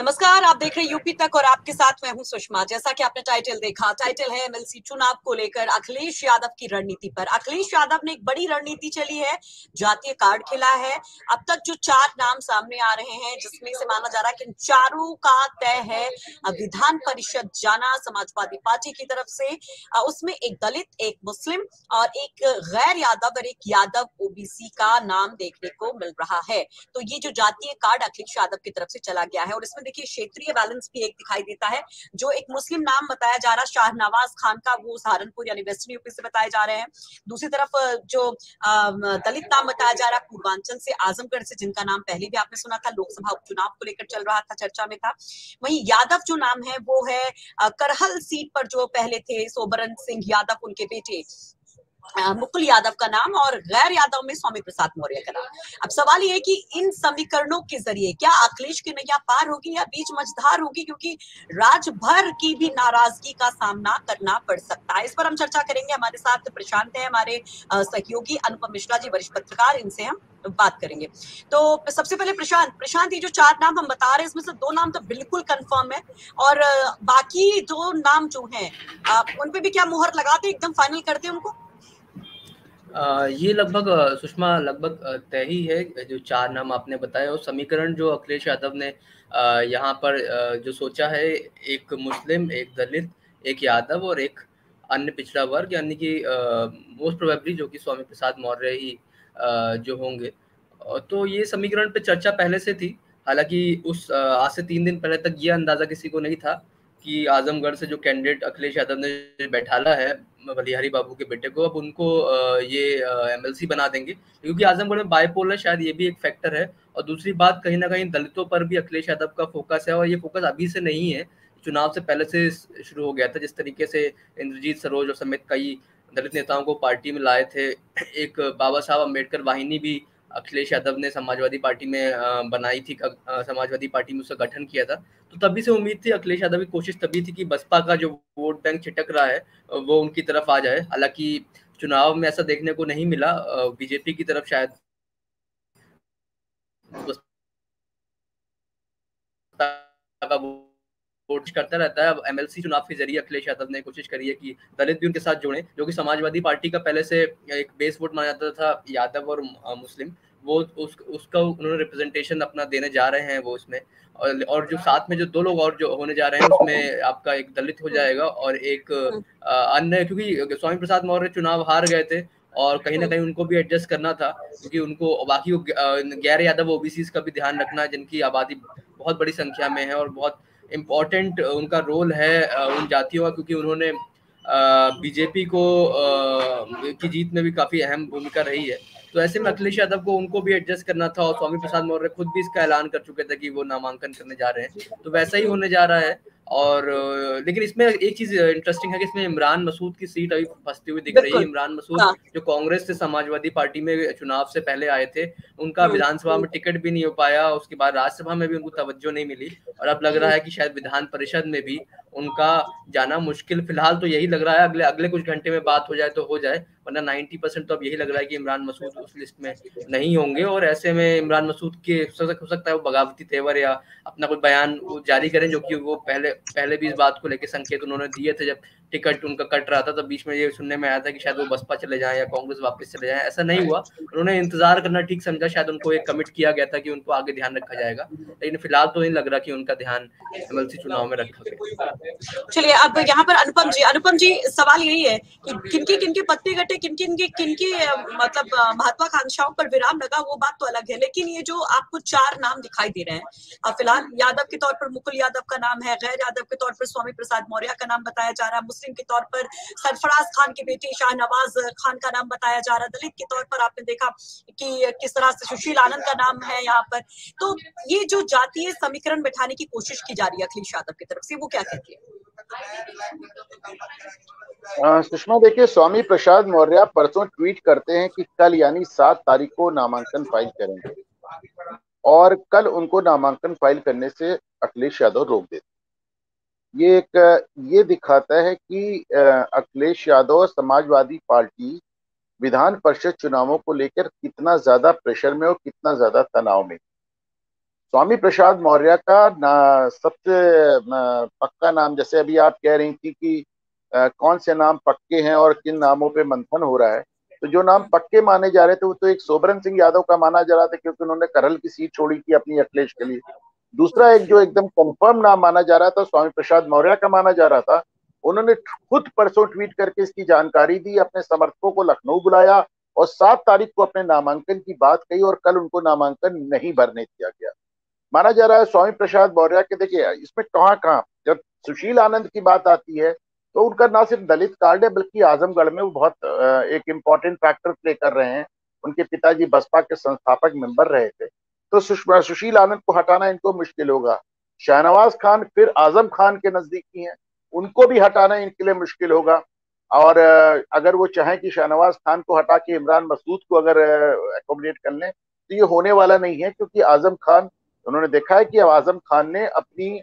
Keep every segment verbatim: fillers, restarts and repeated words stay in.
नमस्कार, आप देख रहे हैं यूपी तक और आपके साथ मैं हूं सुषमा। जैसा कि आपने टाइटल देखा, टाइटल है एमएलसी चुनाव को लेकर अखिलेश यादव की रणनीति पर। अखिलेश यादव ने एक बड़ी रणनीति चली है, जातीय कार्ड खेला है। अब तक जो चार नाम सामने आ रहे हैं जिसमें से माना जा रहा है कि इन चारों का तय है विधान परिषद जाना समाजवादी पार्टी की तरफ से। उसमें एक दलित, एक मुस्लिम और एक गैर यादव और एक यादव ओबीसी का नाम देखने को मिल रहा है। तो ये जो जातीय कार्ड अखिलेश यादव की तरफ से चला गया है और इसमें देखिए क्षेत्रीय बैलेंस भी एक दिखाई देता है। जो एक मुस्लिम नाम बताया जा रहा शाहनवाज खान का, वो सहारनपुर यानी वेस्टर्न यूपी से बताए जा रहे हैं। दूसरी तरफ जो दलित नाम बताया जा रहा पूर्वांचल से, आजमगढ़ से, जिनका नाम पहले भी आपने सुना था, लोकसभा उपचुनाव को लेकर चल रहा था, चर्चा में था। वहीं यादव जो नाम है वो है करहल सीट पर जो पहले थे सोबरन सिंह यादव, उनके बेटे मुकुल यादव का नाम, और गैर यादव में स्वामी प्रसाद मौर्य का नाम। अब सवाल यह है कि इन समीकरणों के जरिए क्या अखिलेश की नैया पार होगी या बीच मझधार होगी, क्योंकि राज्य भर की भी नाराजगी का सामना करना पड़ सकता है। इस पर हम चर्चा करेंगे। हमारे साथ प्रशांत है, हमारे सहयोगी अनुपम मिश्रा जी वरिष्ठ पत्रकार, इनसे हम बात करेंगे। तो सबसे पहले प्रशांत प्रशांत ये जो चार नाम हम बता रहे हैं इसमें से दो नाम तो बिल्कुल कंफर्म है और बाकी दो नाम जो है उनपे भी क्या मोहर लगाते, एकदम फाइनल करते हैं उनको? ये लगभग सुषमा लगभग तय ही है जो चार नाम आपने बताया। और समीकरण जो अखिलेश यादव ने यहाँ पर जो सोचा है, एक मुस्लिम, एक दलित, एक यादव और एक अन्य पिछड़ा वर्ग, यानी कि मोस्ट प्रोबेबली जो कि स्वामी प्रसाद मौर्य ही जो होंगे। तो ये समीकरण पे चर्चा पहले से थी, हालांकि उस आज से तीन दिन पहले तक ये अंदाज़ा किसी को नहीं था कि आजमगढ़ से जो कैंडिडेट अखिलेश यादव ने बैठाला है बलिहारी बाबू के बेटे को, अब उनको ये एमएलसी बना देंगे, क्योंकि आजमगढ़ में बाईपोलर शायद ये भी एक फैक्टर है। और दूसरी बात, कहीं ना कहीं दलितों पर भी अखिलेश यादव का फोकस है, और ये फोकस अभी से नहीं है, चुनाव से पहले से शुरू हो गया था। जिस तरीके से इंद्रजीत सरोज और समेत कई दलित नेताओं को पार्टी में लाए थे, एक बाबा साहब अम्बेडकर वाहिनी भी अखिलेश यादव ने समाजवादी पार्टी में बनाई थी, समाजवादी पार्टी में उसका गठन किया था। तो तभी से उम्मीद थी, अखिलेश यादव की कोशिश तभी थी कि बसपा का जो वोट बैंक छिटक रहा है वो उनकी तरफ आ जाए। हालांकि चुनाव में ऐसा देखने को नहीं मिला, बीजेपी की तरफ शायद कोशिश करता रहता है। अब एमएलसी चुनाव के जरिए अखिलेश यादव ने कोशिश करी है कि दलित भी उनके साथ जुड़े, जो कि समाजवादी पार्टी का पहले से एक बेस वोट माना जाता था यादव और मुस्लिम, वो उस उसका उन्होंने रिप्रेजेंटेशन अपना देने जा रहे हैं वो इसमें। और और जो साथ में जो दो लोग और जो होने जा रहे हैं उसमें आपका एक दलित हो जाएगा और एक अन्य, क्योंकि स्वामी प्रसाद मौर्य चुनाव हार गए थे और कहीं ना कहीं उनको भी एडजस्ट करना था, क्योंकि उनको बाकी गैर यादव ओबीसी का भी ध्यान रखना है, जिनकी आबादी बहुत बड़ी संख्या में है और बहुत इम्पॉर्टेंट उनका रोल है उन जातियों का, क्योंकि उन्होंने बीजेपी को की जीत में भी काफ़ी अहम भूमिका रही है। तो ऐसे में अखिलेश यादव को उनको भी एडजस्ट करना था, और स्वामी प्रसाद मौर्य खुद भी इसका ऐलान कर चुके थे कि वो नामांकन करने जा रहे हैं, तो वैसा ही होने जा रहा है। और लेकिन इसमें एक चीज इंटरेस्टिंग है कि इसमें इमरान मसूद की सीट अभी फंसती हुई दिख रही है। इमरान मसूद जो कांग्रेस से समाजवादी पार्टी में चुनाव से पहले आए थे, उनका विधानसभा में टिकट भी नहीं हो पाया, उसके बाद राज्यसभा में भी उनको तवज्जो नहीं मिली, और अब लग रहा है कि शायद विधान परिषद में भी उनका जाना मुश्किल, फिलहाल तो यही लग रहा है। अगले अगले कुछ घंटे में बात हो जाए तो हो जाए, वरना नाइंटी परसेंट तो अब यही लग रहा है कि इमरान मसूद उस लिस्ट में नहीं होंगे। और ऐसे में इमरान मसूद के हो सकता है वो बगावती तेवर या अपना कोई बयान जारी करें, जो कि वो पहले पहले भी इस बात को लेकर संकेत उन्होंने दिए थे। जब टिकट उनका कट रहा था तब बीच में ये सुनने में आया था कि शायद वो बसपा चले जाएं या कांग्रेस वापस चले जाएं, ऐसा नहीं हुआ। उन्होंने इंतजार करना ठीक समझा, शायद उनको एक कमिट किया गया था कि उनको आगे ध्यान रखा जाएगा, लेकिन फिलहाल तो नहीं लग रहा कि उनका ध्यान एमएलसी चुनाव में रखा गया। चलिए, अब यहाँ पर अनुपम जी अनुपम जी सवाल यही है कि किनके किनके पत्ते घटे, किनके किनके किनके मतलब महत्वाकांक्षाओं पर विराम लगा, वो बात तो अलग है, लेकिन ये जो आपको चार नाम दिखाई दे रहे हैं, फिलहाल यादव के तौर पर मुकुल यादव का नाम है, गैर यादव के तौर पर स्वामी प्रसाद मौर्य का नाम बताया जा रहा है, मुस्लिम के तौर पर सरफराज खान के बेटे शाहनवाज खान का नाम बताया जा रहा है, दलित के तौर पर आपने देखा कि किस तरह से सुशील आनंद का नाम है यहाँ पर। तो ये जो जातीय समीकरण बैठाने की कोशिश की जा रही है अखिलेश यादव की तरफ से, वो क्या कहती है सुषमा? देखिए, स्वामी प्रसाद मौर्य परसों ट्वीट करते हैं कि कल यानी सात तारीख को नामांकन फाइल करेंगे, और कल उनको नामांकन फाइल करने से अखिलेश यादव रोक देते। ये एक ये दिखाता है कि अखिलेश यादव समाजवादी पार्टी विधान परिषद चुनावों को लेकर कितना ज्यादा प्रेशर में और कितना ज्यादा तनाव में। स्वामी प्रसाद मौर्य का ना, सबसे ना, पक्का नाम, जैसे अभी आप कह रही थी कि आ, कौन से नाम पक्के हैं और किन नामों पे मंथन हो रहा है, तो जो नाम पक्के माने जा रहे थे वो तो एक सोबरन सिंह यादव का माना जा रहा था क्योंकि उन्होंने करहल की सीट छोड़ी थी अपनी अखिलेश के लिए। दूसरा एक जो एकदम कंफर्म नाम माना जा रहा था स्वामी प्रसाद मौर्य का माना जा रहा था, उन्होंने खुद परसों ट्वीट करके इसकी जानकारी दी, अपने समर्थकों को लखनऊ बुलाया और सात तारीख को अपने नामांकन की बात कही और कल उनको नामांकन नहीं भरने दिया गया। माना जा रहा है स्वामी प्रसाद मौर्य के, देखिए इसमें कहाँ कहाँ जब सुशील आनंद की बात आती है तो उनका ना सिर्फ दलित कार्ड है बल्कि आजमगढ़ में वो बहुत एक इम्पॉर्टेंट फैक्टर प्ले कर रहे हैं, उनके पिताजी बसपा के संस्थापक मेंबर रहे थे, तो सुशील आनंद को हटाना इनको मुश्किल होगा। शाहनवाज खान फिर आजम खान के नजदीकी हैं, उनको भी हटाना इनके लिए मुश्किल होगा, और अगर वो चाहें कि शाहनवाज खान को हटा के इमरान मसूद को अगर एकोमोडेट कर लें तो ये होने वाला नहीं है क्योंकि आजम खान, उन्होंने देखा है कि आजम खान ने अपनी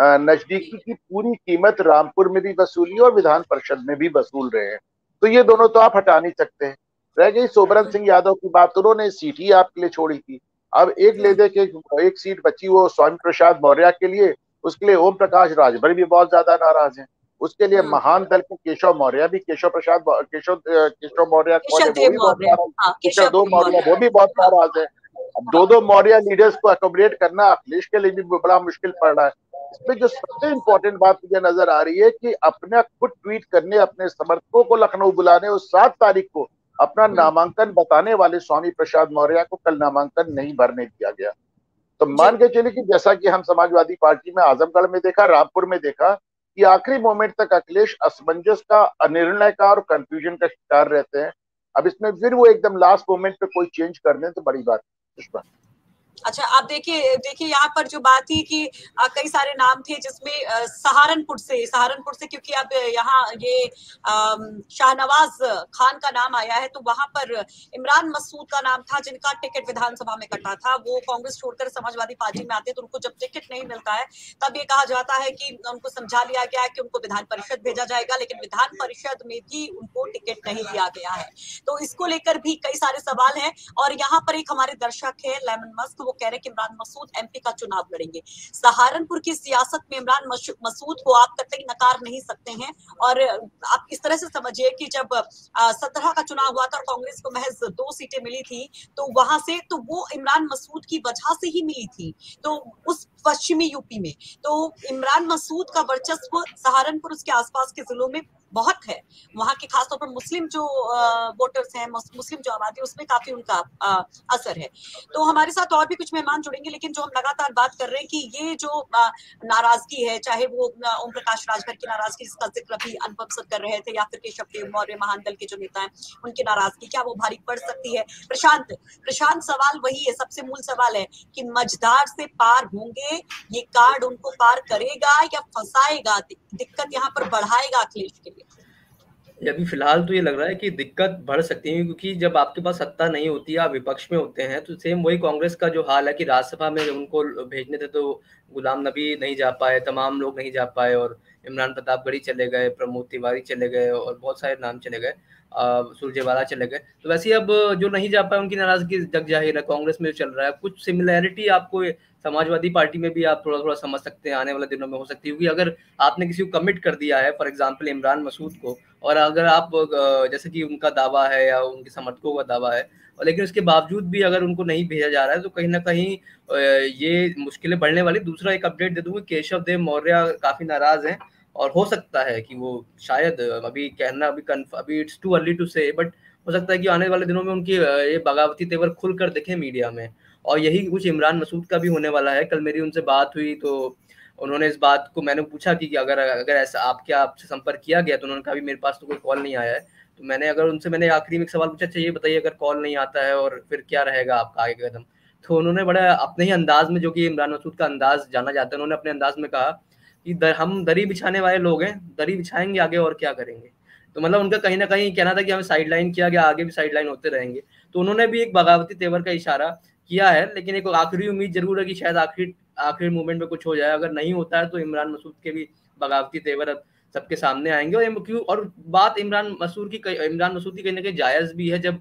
नजदीकी की पूरी कीमत रामपुर में भी वसूली और विधान परिषद में भी वसूल रहे हैं, तो ये दोनों तो आप हटा नहीं सकते हैं। रह गई सोबरन सिंह यादव की बात, उन्होंने सीट ही आपके लिए छोड़ी थी, अब एक ले दे के एक सीट बची वो स्वामी प्रसाद मौर्य के लिए, उसके लिए ओम प्रकाश राजभर भी बहुत ज्यादा नाराज हैं, उसके लिए महान दल के केशव मौर्य भी, केशव प्रसाद केशव केशव मौर्य केशव मौर्य वो भी बहुत नाराज है। अब दो दो मौर्य लीडर्स को एकोमोडेट करना अखिलेश के लिए भी बड़ा मुश्किल पड़ रहा है। इसमें जो सबसे इम्पोर्टेंट बात मुझे नजर आ रही है कि अपना खुद ट्वीट करने, अपने समर्थकों को लखनऊ बुलाने और सात तारीख को अपना नामांकन बताने वाले स्वामी प्रसाद मौर्य को कल नामांकन नहीं भरने दिया गया। तो मान के चलिए कि जैसा कि हम समाजवादी पार्टी में आजमगढ़ में देखा, रामपुर में देखा कि आखिरी मोमेंट तक अखिलेश असमंजस का, अनिर्णय का और कंफ्यूजन का शिकार रहते हैं। अब इसमें फिर वो एकदम लास्ट मोमेंट पे कोई चेंज कर दें तो बड़ी बात है। अच्छा, आप देखिए देखिए यहाँ पर जो बात थी कि आ, कई सारे नाम थे जिसमें आ, सहारनपुर से सहारनपुर से क्योंकि अब यहाँ ये शाहनवाज खान का नाम आया है, तो वहां पर इमरान मसूद का नाम था जिनका टिकट विधानसभा में कटा था, वो कांग्रेस छोड़कर समाजवादी पार्टी में आते, तो उनको जब टिकट नहीं मिलता है तब ये कहा जाता है कि उनको समझा लिया गया है कि उनको विधान परिषद भेजा जाएगा, लेकिन विधान परिषद में भी उनको टिकट नहीं दिया गया है, तो इसको लेकर भी कई सारे सवाल है। और यहाँ पर एक हमारे दर्शक है लेमन मस्क, वो कह रहे हैं कि इमरान मसूद एमपी का चुनाव लड़ेंगे। सहारनपुर की सियासत में इमरान मसूद को आप कतई नकार नहीं सकते हैं, और आप इस तरह से समझिए कि जब सत्रह का चुनाव हुआ था और कांग्रेस को महज दो सीटें मिली थी तो वहां से, तो वो इमरान मसूद की वजह से ही मिली थी, तो उस पश्चिमी यूपी में तो इमरान मसूद का वर्चस्व सहारनपुर उसके आसपास के जिलों में बहुत है, वहां के खासतौर पर मुस्लिम जो वोटर्स हैं, मुस्लिम जो आबादी, उसमें काफी उनका आ, असर है। तो हमारे साथ और भी कुछ मेहमान जुड़ेंगे, लेकिन जो हम लगातार बात कर रहे हैं कि ये जो नाराजगी है, चाहे वो ओम प्रकाश राजभर की नाराजगी जिसका जिक्र भी अनुपम सर कर रहे थे, या फिर केशव देव मौर्य महान दल के जो नेता है उनकी नाराजगी, क्या वो भारी पड़ सकती है? प्रशांत प्रशांत सवाल वही है, सबसे मूल सवाल है कि मझधार से पार होंगे, ये कार्ड उनको पार करेगा या फंसाएगा, दिक्कत यहाँ पर बढ़ाएगा अखिलेश के लिए? अभी फिलहाल तो ये लग रहा है कि दिक्कत बढ़ सकती है, क्योंकि जब आपके पास सत्ता नहीं होती है, आप विपक्ष में होते हैं, तो सेम वही कांग्रेस का जो हाल है कि राज्यसभा में उनको भेजने थे तो गुलाम नबी नहीं जा पाए, तमाम लोग नहीं जा पाए, और इमरान प्रतापगढ़ी चले गए, प्रमोद तिवारी चले गए, और बहुत सारे नाम चले गए, सुरजेवाला चले गए, तो वैसे अब जो नहीं जा पाए उनकी नाराजगी जग जाहिर है। कांग्रेस में जो चल रहा है, कुछ सिमिलैरिटी आपको समाजवादी पार्टी में भी आप थोड़ा थोड़ा समझ सकते हैं, आने वाले दिनों में हो सकती है, क्योंकि अगर आपने किसी को कमिट कर दिया है, फॉर एग्जाम्पल इमरान मसूद को, और अगर आप जैसे कि उनका दावा है या उनके समर्थकों का दावा है, और लेकिन उसके बावजूद भी अगर उनको नहीं भेजा जा रहा है, तो कहीं ना कहीं ये मुश्किलें बढ़ने वाली। दूसरा एक अपडेट दे दूँ, केशव देव मौर्य काफ़ी नाराज़ हैं, और हो सकता है कि वो शायद, अभी कहना अभी अभी it's too early to say, but हो सकता है कि आने वाले दिनों में उनकी ये बगावती तेवर खुलकर दिखे मीडिया में, और यही कुछ इमरान मसूद का भी होने वाला है। कल मेरी उनसे बात हुई तो उन्होंने इस बात को, मैंने पूछा कि अगर अगर ऐसा आपके आपसे संपर्क किया गया, तो उन्होंने कहा भी मेरे पास तो कोई कॉल नहीं आया है। तो मैंने अगर उनसे मैंने आखिरी में एक सवाल पूछा, चाहिए बताइए अगर कॉल नहीं आता है और फिर क्या रहेगा आपका आगे कदम, तो उन्होंने बड़ा अपने ही अंदाज में, जो कि इमरान मसूद का अंदाज जाना जाता है, उन्होंने अपने अंदाज में कहा कि दर, हम दरी बिछाने वाले लोग हैं, दरी बिछाएंगे आगे और क्या करेंगे। तो मतलब उनका कहीं ना कहीं कहना था कि हमें साइड लाइन किया गया, आगे भी साइड लाइन होते रहेंगे, तो उन्होंने भी एक बगावती तेवर का इशारा किया है। लेकिन एक आखिरी उम्मीद जरूर है कि शायद आखिरी आखिरी मूवमेंट में कुछ हो जाए, अगर नहीं होता है तो इमरान मसूद के भी बगावती तेवर अब सबके सामने आएंगे। और और बात इमरान मसूद की इमरान मसूद की कहीं ना कहीं जायज़ भी है, जब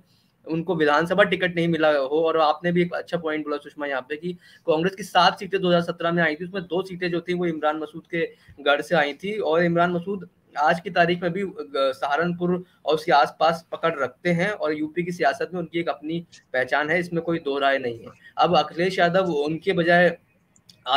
उनको विधानसभा टिकट नहीं मिला हो। और आपने भी एक अच्छा पॉइंट बोला सुषमा यहाँ पे कि कांग्रेस की सात सीटें दो हज़ार सत्रह में आई थी, उसमें दो सीटें जो थी वो इमरान मसूद के गढ़ से आई थी, और इमरान मसूद आज की तारीख में भी सहारनपुर और उसके आसपास पकड़ रखते हैं और यूपी की सियासत में उनकी एक अपनी पहचान है, इसमें कोई दो राय नहीं है। अब अखिलेश यादव उनके बजाय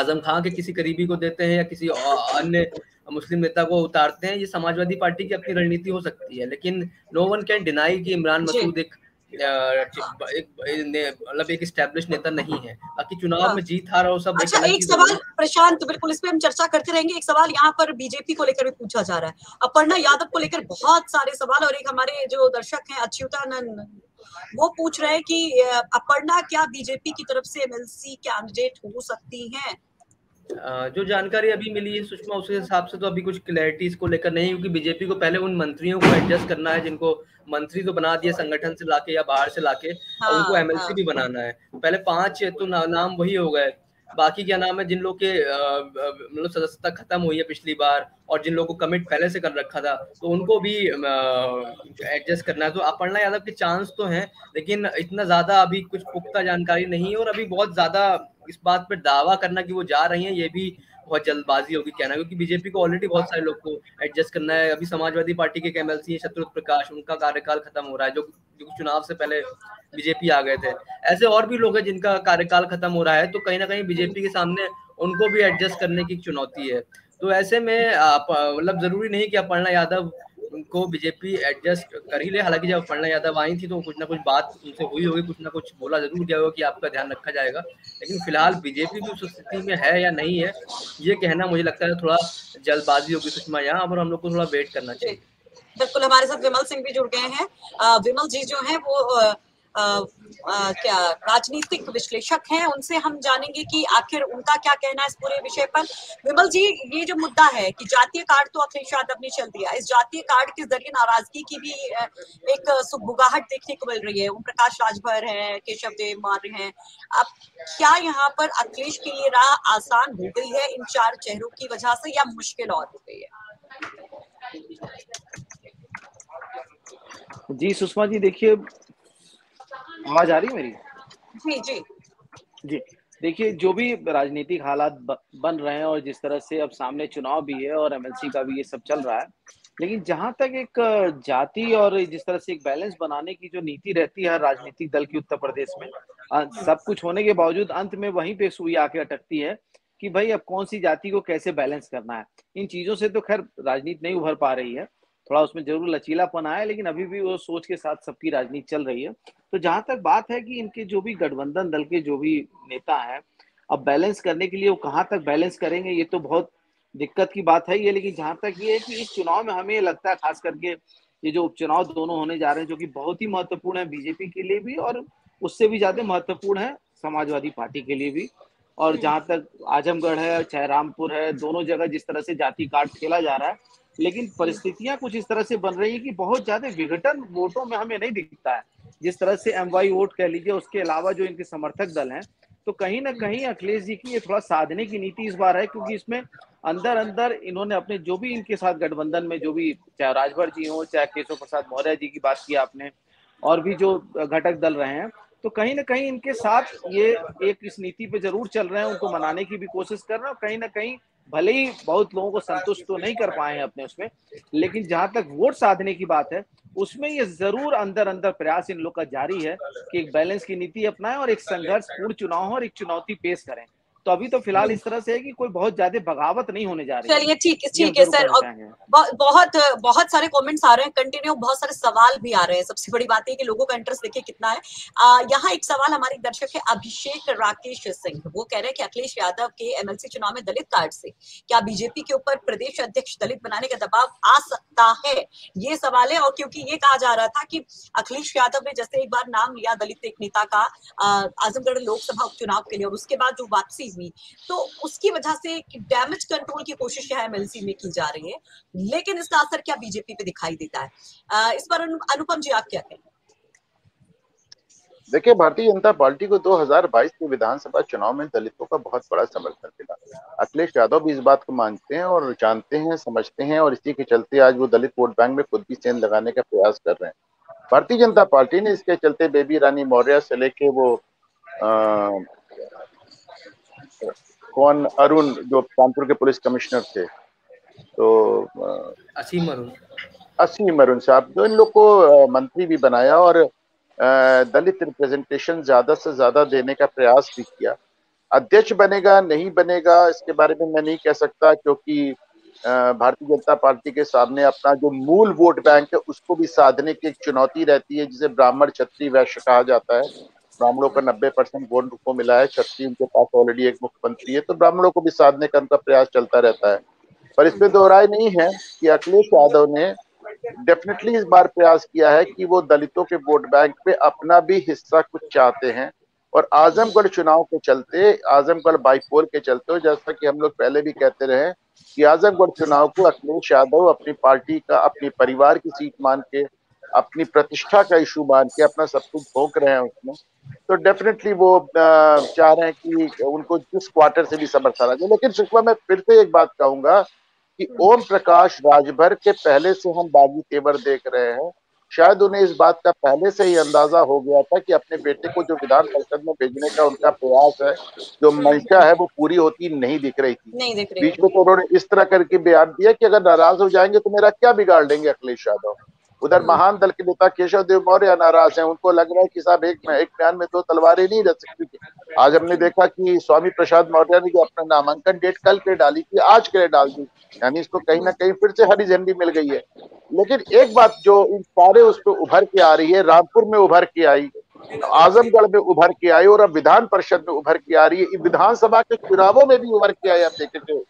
आजम खान के किसी करीबी को देते हैं या किसी अन्य मुस्लिम नेता को उतारते हैं, ये समाजवादी पार्टी की अपनी रणनीति हो सकती है, लेकिन नो वन कैन डिनाई कि इमरान मसूद एक मतलब एक एस्टैब्लिश नेता नहीं है। बाकी चुनाव में जीत हार और सब। अच्छा, एक सवाल प्रशांत, बिल्कुल इस पे हम चर्चा करते रहेंगे। एक सवाल यहाँ पर बीजेपी को लेकर भी पूछा जा रहा है, अपर्णा यादव को लेकर बहुत सारे सवाल, और एक हमारे जो दर्शक हैं अच्युतानंद वो पूछ रहे हैं कि अपर्णा क्या बीजेपी की तरफ से एमएलसी कैंडिडेट हो सकती हैं? जो जानकारी अभी मिली है सुषमा उसके हिसाब से तो अभी कुछ क्लैरिटी इसको लेकर नहीं, क्योंकि बीजेपी को पहले उन मंत्रियों को एडजस्ट करना है जिनको मंत्री तो बना दिया संगठन से लाके या बाहर से लाके, हाँ, उनको एमएलसी हाँ, भी बनाना है। पहले पांच तो ना, नाम वही हो गए, बाकी क्या नाम है जिन लोग के मतलब सदस्यता खत्म हुई है पिछली बार और जिन लोगों को कमिट पहले से कर रखा था, तो उनको भी एडजस्ट करना है। तो अपर्णा यादव के चांस तो हैं, लेकिन इतना ज्यादा अभी कुछ पुख्ता जानकारी नहीं है, और अभी बहुत ज्यादा इस बात पर दावा करना कि वो जा रही हैं ये भी बहुत जल्दबाजी होगी कहना, क्योंकि बीजेपी को ऑलरेडी बहुत सारे लोग को एडजस्ट करना है। अभी समाजवादी पार्टी के एमएलसी शत्रु प्रकाश, उनका कार्यकाल खत्म हो रहा है, जो जो चुनाव से पहले बीजेपी आ गए थे। ऐसे और भी लोग हैं जिनका कार्यकाल खत्म हो रहा है, तो कहीं ना कहीं बीजेपी के सामने उनको भी एडजस्ट करने की चुनौती है। तो ऐसे में मतलब जरूरी नहीं कि अपर्णा यादव को बीजेपी एडजस्ट कर ही ले। हालांकि जब अपर्णा यादव आई थी तो कुछ ना कुछ बात उनसे हुई होगी, कुछ ना कुछ बोला जरूर गया होगा कि आपका ध्यान रखा जाएगा, लेकिन फिलहाल बीजेपी भी उस स्थिति में है या नहीं है ये कहना मुझे लगता है थोड़ा जल्दबाजी होगी सुषमा यहाँ, और हम लोग को थोड़ा वेट करना चाहिए। बिल्कुल, हमारे साथ विमल सिंह भी जुड़ गए हैं। विमल जी जो है वो आ, आ, क्या राजनीतिक विश्लेषक हैं, उनसे हम जानेंगे कि आखिर उनका क्या कहना है इस पूरे विषय पर। विमल जी, ये जो मुद्दा है कि जातीय कार्ड तो अखिलेश यादव ने चल दिया, इस जातीय कार्ड के जरिए नाराजगी की भी एक सुगबुगाहट देखने को मिल रही है। ओम प्रकाश राजभर हैं, केशव देव मौर्य हैं, अब क्या यहाँ पर अखिलेश के लिए राह आसान हो गई है इन चार चेहरों की वजह से, या मुश्किल और हो गई है? जी सुषमा जी, देखिए आवाज आ रही है मेरी? जी जी जी देखिए, जो भी राजनीतिक हालात बन रहे हैं और जिस तरह से अब सामने चुनाव भी है और एमएलसी का भी ये सब चल रहा है, लेकिन जहां तक एक जाति और जिस तरह से एक बैलेंस बनाने की जो नीति रहती है राजनीतिक दल की उत्तर प्रदेश में, सब कुछ होने के बावजूद अंत में वहीं पे सुई आके अटकती है कि भाई अब कौन सी जाति को कैसे बैलेंस करना है। इन चीजों से तो खैर राजनीति नहीं उभर पा रही है, थोड़ा उसमें जरूर लचीलापन आया, लेकिन अभी भी वो सोच के साथ सबकी राजनीति चल रही है। तो जहां तक बात है कि इनके जो भी गठबंधन दल के जो भी नेता हैं, अब बैलेंस करने के लिए वो कहाँ तक बैलेंस करेंगे ये तो बहुत दिक्कत की बात है ये। लेकिन जहां तक ये है कि इस चुनाव में हमें लगता है, खास करके ये जो उपचुनाव दोनों होने जा रहे हैं जो कि बहुत ही महत्वपूर्ण है बीजेपी के लिए भी और उससे भी ज्यादा महत्वपूर्ण है समाजवादी पार्टी के लिए भी, और जहाँ तक आजमगढ़ है चाहे रामपुर है, दोनों जगह जिस तरह से जाति कार्ड खेला जा रहा है, लेकिन परिस्थितियां कुछ इस तरह से बन रही है कि बहुत ज्यादा विघटन वोटों में हमें नहीं दिखता है। जिस तरह से एमवाई वोट कह लीजिए, उसके अलावा जो इनके समर्थक दल हैं, तो कहीं ना कहीं अखिलेश जी की ये थोड़ा साधने की नीति इस बार है, क्योंकि इसमें अंदर अंदर इन्होंने अपने जो भी इनके साथ गठबंधन में जो भी, चाहे राजभर जी हों, चाहे केशव प्रसाद मौर्य जी की बात की आपने, और भी जो घटक दल रहे हैं, तो कहीं ना कहीं इनके साथ ये एक इस नीति पे जरूर चल रहे हैं, उनको मनाने की भी कोशिश कर रहे हैं। कहीं ना कहीं भले ही बहुत लोगों को संतुष्ट तो नहीं कर पाए हैं अपने उसमें, लेकिन जहां तक वोट साधने की बात है उसमें ये जरूर अंदर अंदर प्रयास इन लोग का जारी है कि एक बैलेंस की नीति अपनाएं और एक संघर्षपूर्ण चुनाव हो और एक चुनौती पेश करें। तो अभी तो फिलहाल इस तरह से है कि कोई बहुत ज्यादा बगावत नहीं होने जा रही है। चलिए ठीक ठीक है सर, और बहुत बहुत सारे कमेंट्स आ रहे हैं कंटिन्यू, बहुत सारे सवाल भी आ रहे हैं। सबसे बड़ी बात है कि लोगों का इंटरेस्ट देखिए कितना है। आ, यहाँ एक सवाल हमारे दर्शक है अभिषेक राकेश सिंह, वो कह रहे हैं कि अखिलेश यादव के एमएलसी चुनाव में दलित कार्ड से क्या बीजेपी के ऊपर प्रदेश अध्यक्ष दलित बनाने का दबाव आ सकता है, ये सवाल है। और क्योंकि ये कहा जा रहा था कि अखिलेश यादव ने जैसे एक बार नाम लिया दलित एक नेता का आजमगढ़ लोकसभा उपचुनाव के लिए, और उसके बाद जो वापसी हुई तो उसकी वजह से डैमेज कंट्रोल की कोशिश यहाँ एमएलसी में की जा रही है, लेकिन इसका असर क्या बीजेपी पे दिखाई देता है, इस पर अनुपम जी आप क्या कहेंगे? देखिए, भारतीय जनता पार्टी को दो हज़ार बाईस के विधानसभा चुनाव में दलितों का बहुत बड़ा समर्थन मिला। अखिलेश यादव भी इस बात को मानते हैं और जानते हैं, समझते हैं, और इसी के चलते आज वो दलित वोट बैंक में खुद भी सेंध लगाने का प्रयास कर रहे हैं। भारतीय जनता पार्टी ने इसके चलते बेबी रानी मौर्य से लेके वो आ, कौन अरुण जो कानपुर के पुलिस कमिश्नर थे, तो असीम अरुण असीम अरुण साहब, जो इन लोग को मंत्री भी बनाया और दलित रिप्रेजेंटेशन ज्यादा से ज्यादा देने का प्रयास भी किया। अध्यक्ष बनेगा नहीं बनेगा इसके बारे में मैं नहीं कह सकता, क्योंकि भारतीय जनता पार्टी के सामने अपना जो मूल वोट बैंक है उसको भी साधने की एक चुनौती रहती है, जिसे ब्राह्मण क्षत्रिय वैश्य कहा जाता है। ब्राह्मणों का नब्बे परसेंट वोट को मिला है, क्षत्रिय उनके पास ऑलरेडी एक मुख्यमंत्री है, तो ब्राह्मणों को भी साधने का उनका प्रयास चलता रहता है। पर इसमें दो राय नहीं है कि अखिलेश यादव ने डेफिनेटली इस बार प्रयास किया है कि वो दलितों के वोट बैंक पे अपना भी हिस्सा कुछ चाहते हैं, और आजमगढ़ चुनाव के चलते, आजमगढ़ बाईपोल के चलते, जैसा कि हम लोग पहले भी कहते रहे कि आजमगढ़ चुनाव को अखिलेश यादव अपनी पार्टी का, अपने परिवार की सीट मान के, अपनी प्रतिष्ठा का इशू मान के अपना सब कुछ भोंक रहे हैं उसमें, तो डेफिनेटली वो चाह रहे हैं कि उनको जिस क्वार्टर से भी समर्थन आ जाए। लेकिन सुषमा, मैं फिर से एक बात कहूंगा कि ओम प्रकाश राजभर के पहले से हम बागी तेवर देख रहे हैं, शायद उन्हें इस बात का पहले से ही अंदाजा हो गया था कि अपने बेटे को जो विधान परिषद में भेजने का उनका प्रयास है, जो मंशा है, वो पूरी होती नहीं दिख रही थी। नहीं दिख रही। बीच में तो उन्होंने इस तरह करके बयान दिया कि अगर नाराज हो जाएंगे तो मेरा क्या बिगाड़ देंगे अखिलेश यादव। उधर महान दल के नेता केशव देव मौर्य नाराज हैं, उनको लग रहा है कि साहब एक एक बयान में दो तलवारें नहीं रख सकती। आज हमने देखा कि स्वामी प्रसाद मौर्य ने जो अपना नामांकन डेट कल के डाली थी, आज के लिए डाल दी, यानी इसको कहीं ना कहीं फिर से हरी झंडी मिल गई है। लेकिन एक बात जो इन सारे उस पर उभर के आ रही है, रामपुर में उभर के आई, आजमगढ़ में उभर के आई, और अब विधान परिषद में उभर के आ रही है, विधानसभा के चुनावों में भी उभर के आई। आप देखेंगे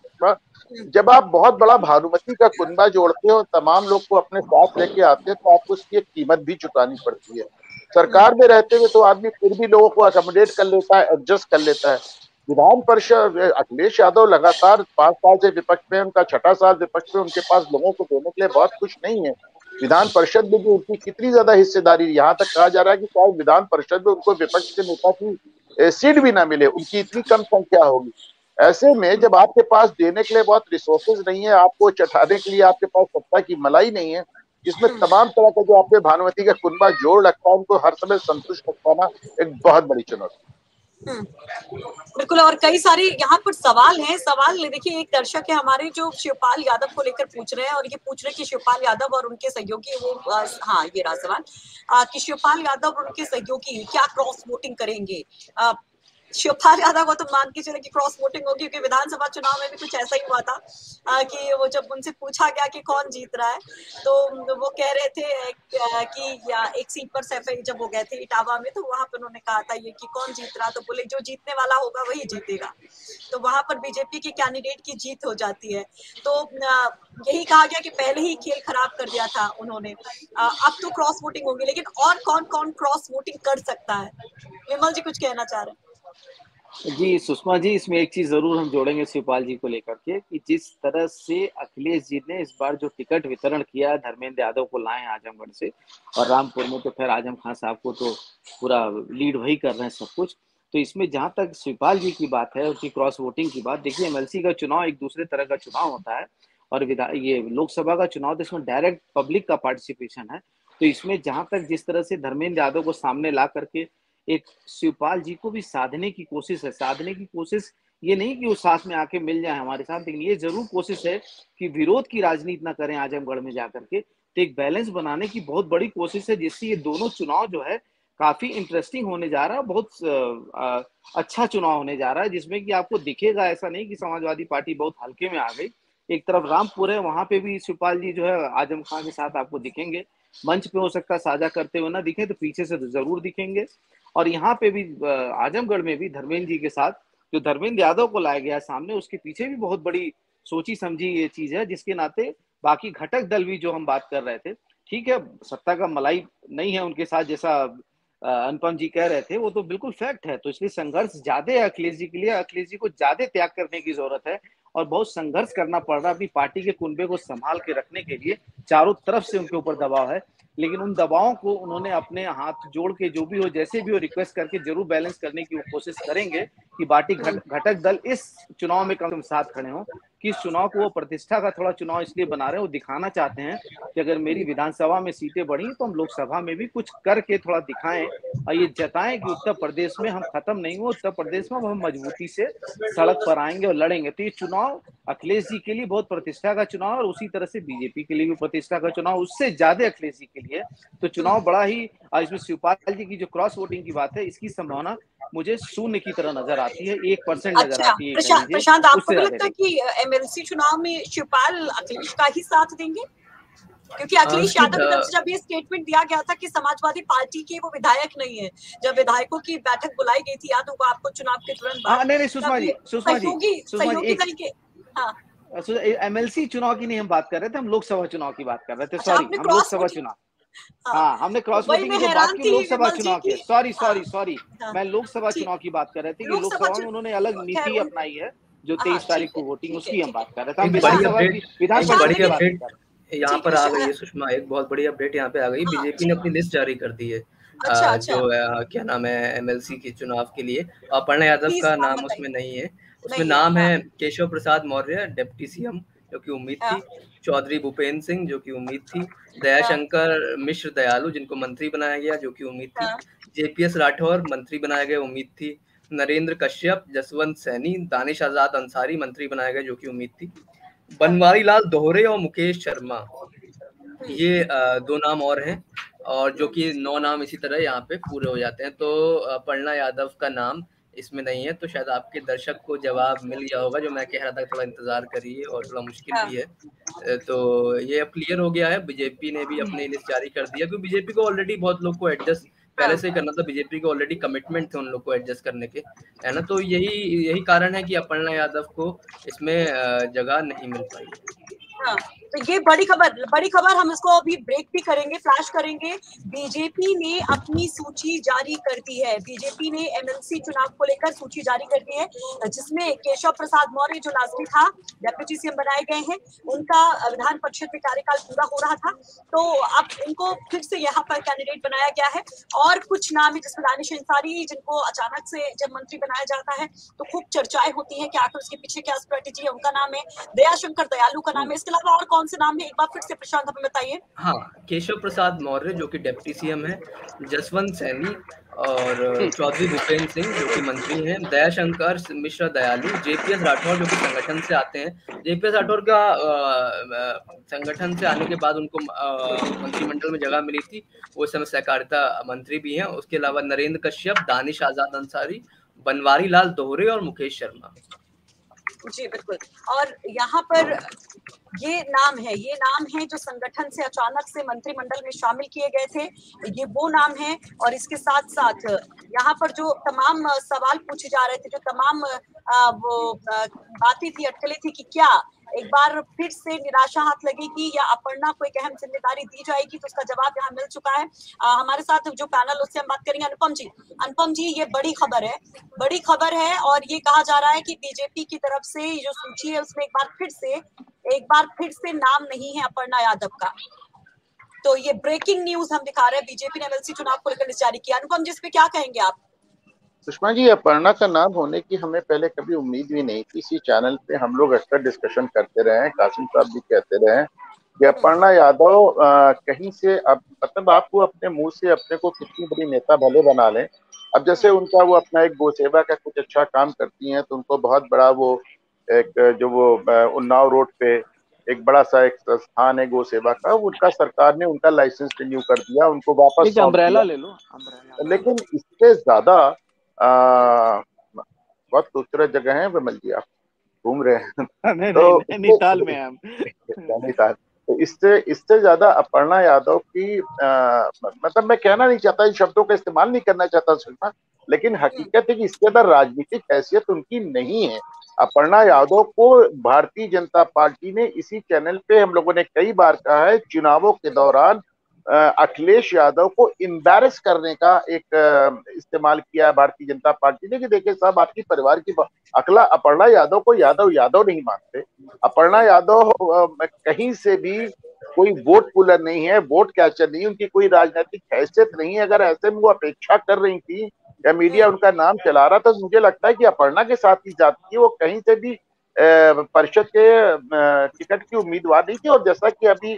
जब आप बहुत बड़ा भानुमति का कुंबा जोड़ते हो, तमाम लोग को अपने साथ लेके आते हैं, तो आपको उसकी एक कीमत भी चुकानी पड़ती है। सरकार में रहते हुए तो आदमी फिर भी लोगों को अकोमोडेट कर लेता है, एडजस्ट कर लेता है। विधान परिषद, अखिलेश यादव लगातार पांच साल से विपक्ष में, उनका छठा साल विपक्ष में, उनके पास लोगों को देने के लिए बहुत कुछ नहीं है। विधान परिषद में भी उनकी कितनी ज्यादा हिस्सेदारी, यहाँ तक कहा जा रहा है कि शायद विधान परिषद में उनको विपक्ष के नेता की सीट भी ना मिले, उनकी इतनी कम संख्या होगी। ऐसे में जब आपके पास देने के लिए बहुत रिसोर्सेज नहीं है, आपको चढ़ाने के लिए आपके पास सत्ता की मलाई नहीं है, जिसमें तमाम तरह का जो आपने भानुमति का कुनबा जोड़ रखा है, उनको हर समय संतुष्ट रखना एक बहुत बड़ी चुनौती। बिल्कुल, और कई सारे यहाँ पर सवाल हैं। सवाल देखिए, एक दर्शक है हमारे जो शिवपाल यादव को लेकर पूछ रहे हैं, और ये पूछ रहे हैं कि शिवपाल यादव और उनके सहयोगी, वो आ, हाँ ये रहा सवाल कि शिवपाल यादव और उनके सहयोगी क्या क्रॉस वोटिंग करेंगे। आ, शिवपाल यादव को तो मान के चले कि क्रॉस वोटिंग होगी, क्योंकि विधानसभा चुनाव में भी कुछ ऐसा ही हुआ था आ, कि वो जब उनसे पूछा गया कि कौन जीत रहा है, तो वो कह रहे थे कि या एक सीट पर सैफे जब हो गए थे इटावा में, तो वहां पर उन्होंने कहा था ये कि कौन जीत रहा, तो बोले जो जीतने वाला होगा वही जीतेगा। तो वहां पर बीजेपी के कैंडिडेट की जीत हो जाती है। तो आ, यही कहा गया कि पहले ही खेल खराब कर दिया था उन्होंने, आ, अब तो क्रॉस वोटिंग होगी। लेकिन और कौन कौन क्रॉस वोटिंग कर सकता है? विमल जी कुछ कहना चाह रहे हैं? जी सुषमा जी, इसमें एक चीज जरूर हम जोड़ेंगे शिवपाल जी को लेकर के, कि जिस तरह से अखिलेश जी ने इस बार जो टिकट वितरण किया, धर्मेंद्र यादव को लाए आजमगढ़ से, और रामपुर में तो खैर आजम खान साहब को तो पूरा लीड वही कर रहे हैं सब कुछ। तो इसमें जहाँ तक शिवपाल जी की बात है, उनकी क्रॉस वोटिंग की बात, देखिए एमएलसी का चुनाव एक दूसरे तरह का चुनाव होता है, और विधान ये लोकसभा का चुनाव, तो इसमें डायरेक्ट पब्लिक का पार्टिसिपेशन है। तो इसमें जहाँ तक जिस तरह से धर्मेंद्र यादव को सामने ला करके एक शिवपाल जी को भी साधने की कोशिश है, साधने की कोशिश ये नहीं कि वो साथ में आके मिल जाए हमारे साथ, लेकिन ये जरूर कोशिश है कि विरोध की राजनीति ना करें आजमगढ़ में जाकर के। तो एक बैलेंस बनाने की बहुत बड़ी कोशिश है, जिससे ये दोनों चुनाव जो है काफी इंटरेस्टिंग होने जा रहा है, बहुत अच्छा चुनाव होने जा रहा है, जिसमें कि आपको दिखेगा ऐसा नहीं कि समाजवादी पार्टी बहुत हल्के में आ गई। एक तरफ रामपुर है, वहां पे भी शिवपाल जी जो है आजम खान के साथ आपको दिखेंगे, मंच पे हो सकता है साझा करते हुए ना दिखे, तो पीछे से जरूर दिखेंगे। और यहाँ पे भी आजमगढ़ में भी धर्मेंद्र जी के साथ जो धर्मेंद्र यादव को लाया गया सामने, उसके पीछे भी बहुत बड़ी सोची समझी ये चीज है, जिसके नाते बाकी घटक दल भी जो हम बात कर रहे थे, ठीक है सत्ता का मलाई नहीं है उनके साथ, जैसा अनुपम जी कह रहे थे, वो तो बिल्कुल फैक्ट है। तो इसलिए संघर्ष ज्यादा है अखिलेश जी के लिए, अखिलेश जी को ज्यादा त्याग करने की जरूरत है, और बहुत संघर्ष करना पड़ रहा है अपनी पार्टी के कुनबे को संभाल के रखने के लिए। चारों तरफ से उनके ऊपर दबाव है, लेकिन उन दबावों को उन्होंने अपने हाथ जोड़ के जो भी हो, जैसे भी हो, रिक्वेस्ट करके जरूर बैलेंस करने की कोशिश करेंगे कि बाकी घटक दल इस चुनाव में कम साथ खड़े हों। कि इस चुनाव को वो प्रतिष्ठा का थोड़ा चुनाव इसलिए बना रहे हैं, वो दिखाना चाहते हैं कि अगर मेरी विधानसभा में सीटें बढ़ी तो हम लोकसभा में भी कुछ करके थोड़ा दिखाएं और ये जताएं कि उत्तर प्रदेश में हम खत्म नहीं हुए, उत्तर प्रदेश में हम मजबूती से सड़क पर आएंगे और लड़ेंगे। तो ये चुनाव अखिलेश जी के लिए बहुत प्रतिष्ठा का चुनाव और उसी तरह से बीजेपी के लिए भी प्रतिष्ठा का चुनाव, उससे ज्यादा अखिलेश जी के लिए तो चुनाव बड़ा ही, और इसमें शिवपाल जी की जो क्रॉस वोटिंग की बात है इसकी संभावना मुझे शून्य की तरह नजर आती है, एक परसेंट नजर आती है। अच्छा, प्रशांत, आपको लगता है कि एमएलसी चुनाव में शिवपाल अखिलेश का ही साथ देंगे? क्योंकि अखिलेश यादव की तरफ से जब ये स्टेटमेंट दिया गया था कि समाजवादी पार्टी के वो विधायक नहीं है, जब विधायकों की बैठक बुलाई गई थी, याद होगा आपको, चुनाव के तुरंत बाद। नहीं नहीं सुषमा जी, सुषमा जी, सुषमा जी, हां एमएलसी चुनाव की नहीं हम बात कर रहे थे, हम लोकसभा चुनाव की बात कर रहे थे, सॉरी हम लोकसभा चुनाव, हाँ हमने क्रॉस वोटिंग की बात की लोकसभा चुनाव की, सॉरी सॉरी सॉरी मैं लोकसभा चुनाव की बात कर रहे थे कि लोकसभा में उन्होंने अलग नीति अपनाई है जो तेईस तारीख को वोटिंग, उसकी हम बात कर रहे थे। यहाँ पर आ गई है सुषमा, एक बहुत बड़ी अपडेट यहाँ पे आ गई, बीजेपी ने अपनी लिस्ट जारी कर दी है जो क्या नाम है एमएलसी के चुनाव के लिए, अपर्णा यादव का नाम उसमें नहीं है, उसमें नाम है केशव प्रसाद मौर्य डिप्टी सीएम जो कि उम्मीद थी, चौधरी भूपेन्द्र सिंह जो कि उम्मीद थी, दयाशंकर मिश्र दयालु जिनको मंत्री बनाया गया जो कि उम्मीद थी, जेपीएस राठौर मंत्री बनाए गए उम्मीद थी, नरेंद्र कश्यप, जसवंत सैनी, दानिश आजाद अंसारी मंत्री बनाए गए जो कि उम्मीद थी, बनवारी लाल दोहरे और मुकेश शर्मा, ये दो नाम और हैं, और जो कि नौ नाम इसी तरह यहाँ पे पूरे हो जाते हैं। तो अपर्णा यादव का नाम इसमें नहीं है, तो शायद आपके दर्शक को जवाब मिल गया होगा जो मैं कह रहा था, थोड़ा इंतजार करिए और थोड़ा मुश्किल भी है, तो ये अब क्लियर हो गया है। बीजेपी ने भी अपनी लिस्ट जारी कर दिया, क्योंकि बीजेपी को ऑलरेडी बहुत लोग को एडजस्ट पहले से करना था, बीजेपी को ऑलरेडी कमिटमेंट थे उन लोग को एडजस्ट करने के, है ना, तो यही यही कारण है कि अपर्णा यादव को इसमें जगह नहीं मिल पाई। हाँ, तो ये बड़ी खबर, बड़ी खबर हम इसको अभी ब्रेक भी करेंगे, फ्लैश करेंगे। बीजेपी ने अपनी सूची जारी कर दी है, बीजेपी ने एमएलसी चुनाव को लेकर सूची जारी कर दी है, जिसमें केशव प्रसाद मौर्य जो लाजमी था डेप्यूटी सीएम बनाए गए हैं, उनका विधान परिषद में कार्यकाल पूरा हो रहा था, तो अब उनको फिर से यहाँ पर कैंडिडेट बनाया गया है। और कुछ नाम है जिसमें दानिश अंसारी, जिनको अचानक से जब मंत्री बनाया जाता है तो खूब चर्चाएं होती है कि आखिर उसके पीछे क्या स्ट्रेटेजी है, उनका नाम है, दयाशंकर दयालु का नाम है, और कौन से नाम है एक बार फिर से प्रशांत हमें बताइए। हाँ, केशव प्रसाद मौर्य जो कि डिप्टी सीएम है, जसवंत सैनी और चौधरी भूपेन्द्र सिंह जो कि मंत्री हैं, दयाशंकर मिश्रा दयालु, जेपीएस राठौर जो कि संगठन से आते हैं, जेपीएस राठौर का संगठन से आने के बाद उनको मंत्रिमंडल में जगह मिली थी, उस समय सहकारिता मंत्री भी हैं, उसके अलावा नरेंद्र कश्यप, दानिश आजाद अंसारी, बनवारी लाल दोहरे और मुकेश शर्मा। जी बिल्कुल, और यहाँ पर ये नाम है, ये नाम है जो संगठन से अचानक से मंत्रिमंडल में शामिल किए गए थे, ये वो नाम है। और इसके साथ साथ यहाँ पर जो तमाम सवाल पूछे जा रहे थे, जो तमाम वो बातें थी, अटकलें थी कि क्या एक बार फिर से निराशा हाथ लगेगी या अपर्णा को एक अहम जिम्मेदारी दी जाएगी, तो उसका जवाब यहाँ मिल चुका है। आ, हमारे साथ जो पैनल उससे हम बात करेंगे अनुपम जी। अनुपम जी, ये बड़ी खबर है, बड़ी खबर है, और ये कहा जा रहा है कि बीजेपी की तरफ से जो सूची है उसमें एक बार फिर से एक बार फिर से नाम नहीं है अपर्णा यादव का, तो ये ब्रेकिंग न्यूज हम दिखा रहे हैं। बीजेपी ने एमएलसी चुनाव को लेकर जारी किया। अनुपम जी, इस पे क्या कहेंगे आप? सुषमा जी, अपर्णा का नाम होने की हमें पहले कभी उम्मीद भी नहीं थी, इसी चैनल पे हम लोग अक्सर डिस्कशन करते रहे हैं, कासिम साहब भी कहते रहे हैं कि अपर्णा यादव कहीं से, अब मतलब आपको अपने मुंह से अपने को कितनी बड़ी नेता भले बना लें, अब जैसे उनका वो अपना एक गोसेवा का कुछ अच्छा काम करती हैं तो उनको बहुत बड़ा वो एक जो वो उन्नाव रोड पे एक बड़ा सा एक स्थान है गोसेवा का, उनका सरकार ने उनका लाइसेंस रिन्यू कर दिया, उनको वापस अम्ब्रेला ले लो, लेकिन इससे ज्यादा आ, बहुत खूबसूरत जगह है विमल जी, आप घूम रहे हैं तो नैनीताल में हम नैनीताल, तो इससे इससे ज्यादा अपर्णा यादव की आ, मतलब मैं कहना नहीं चाहता, इन शब्दों का इस्तेमाल नहीं करना चाहता सुषमा, लेकिन हकीकत है कि इसके अंदर राजनीतिक हैसियत उनकी नहीं है। अपर्णा यादव को भारतीय जनता पार्टी ने, इसी चैनल पे हम लोगों ने कई बार कहा है, चुनावों के दौरान अखिलेश यादव को एम्बैरेस करने का एक इस्तेमाल किया है भारतीय जनता पार्टी ने कि देखिए साहब, आपकी परिवार की अकला, अपर्णा यादव को यादव यादव नहीं मानते, अपर्णा यादव कहीं से भी कोई वोट पुलर नहीं है, वोट कैचर नहीं, उनकी कोई राजनीतिक हैसियत नहीं है। अगर ऐसे में वो अपेक्षा कर रही थी या मीडिया उनका नाम चला रहा था, तो मुझे लगता है कि अपर्णा के साथ ही जाती है, वो कहीं से भी परिषद के टिकट की उम्मीदवार नहीं थी। और जैसा कि अभी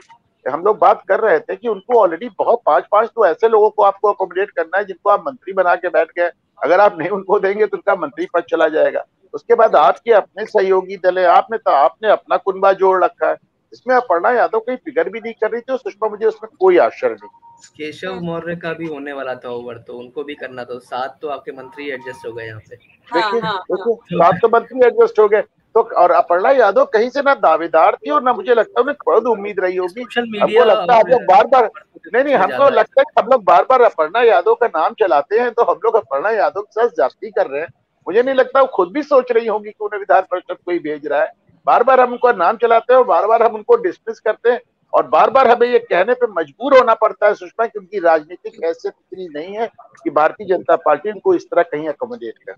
हम लोग बात कर रहे थे कि उनको ऑलरेडी बहुत पांच पांच तो ऐसे लोगों को आपको अकोमोडेट करना है जिनको आप मंत्री बना के बैठ गए, अगर आप नहीं उनको देंगे तो उनका मंत्री पद चला जाएगा। उसके बाद आपके अपने सहयोगी दल है, आपने आपने अपना कुनबा जोड़ रखा है, इसमें अपर्णा यादव कहीं फिगर भी नहीं कर रही थी और सुषमा, मुझे उसमें कोई आश्चर्य नहीं। केशव मौर्य का भी होने वाला था ओवर, तो उनको भी करना था। सात तो आपके मंत्री एडजस्ट हो गए यहाँ पे, देखिए देखिए सात तो मंत्री एडजस्ट हो गए। तो और अपर्णा यादव कहीं से ना दावेदार थी और ना मुझे लगता है उन्हें खुद उम्मीद रही होगी। हमको लगता है हम लोग बार बार नहीं नहीं हमको लगता है हम लोग बार बार अपर्णा यादव का नाम चलाते हैं तो हम लोग अपर्णा यादव के साथ जाती कर रहे हैं। मुझे नहीं लगता वो खुद भी सोच रही होगी कि उन्हें विधान परिषद को ही भेज रहा है। बार बार हम उनका नाम चलाते हैं और बार बार हम उनको डिस्मिस करते हैं और बार बार हमें ये कहने पे मजबूर होना पड़ता है सुषमा की उनकी राजनीतिक हैसियत इतनी नहीं है कि भारतीय जनता पार्टी उनको इस तरह कहीं अकोमोडेट कर।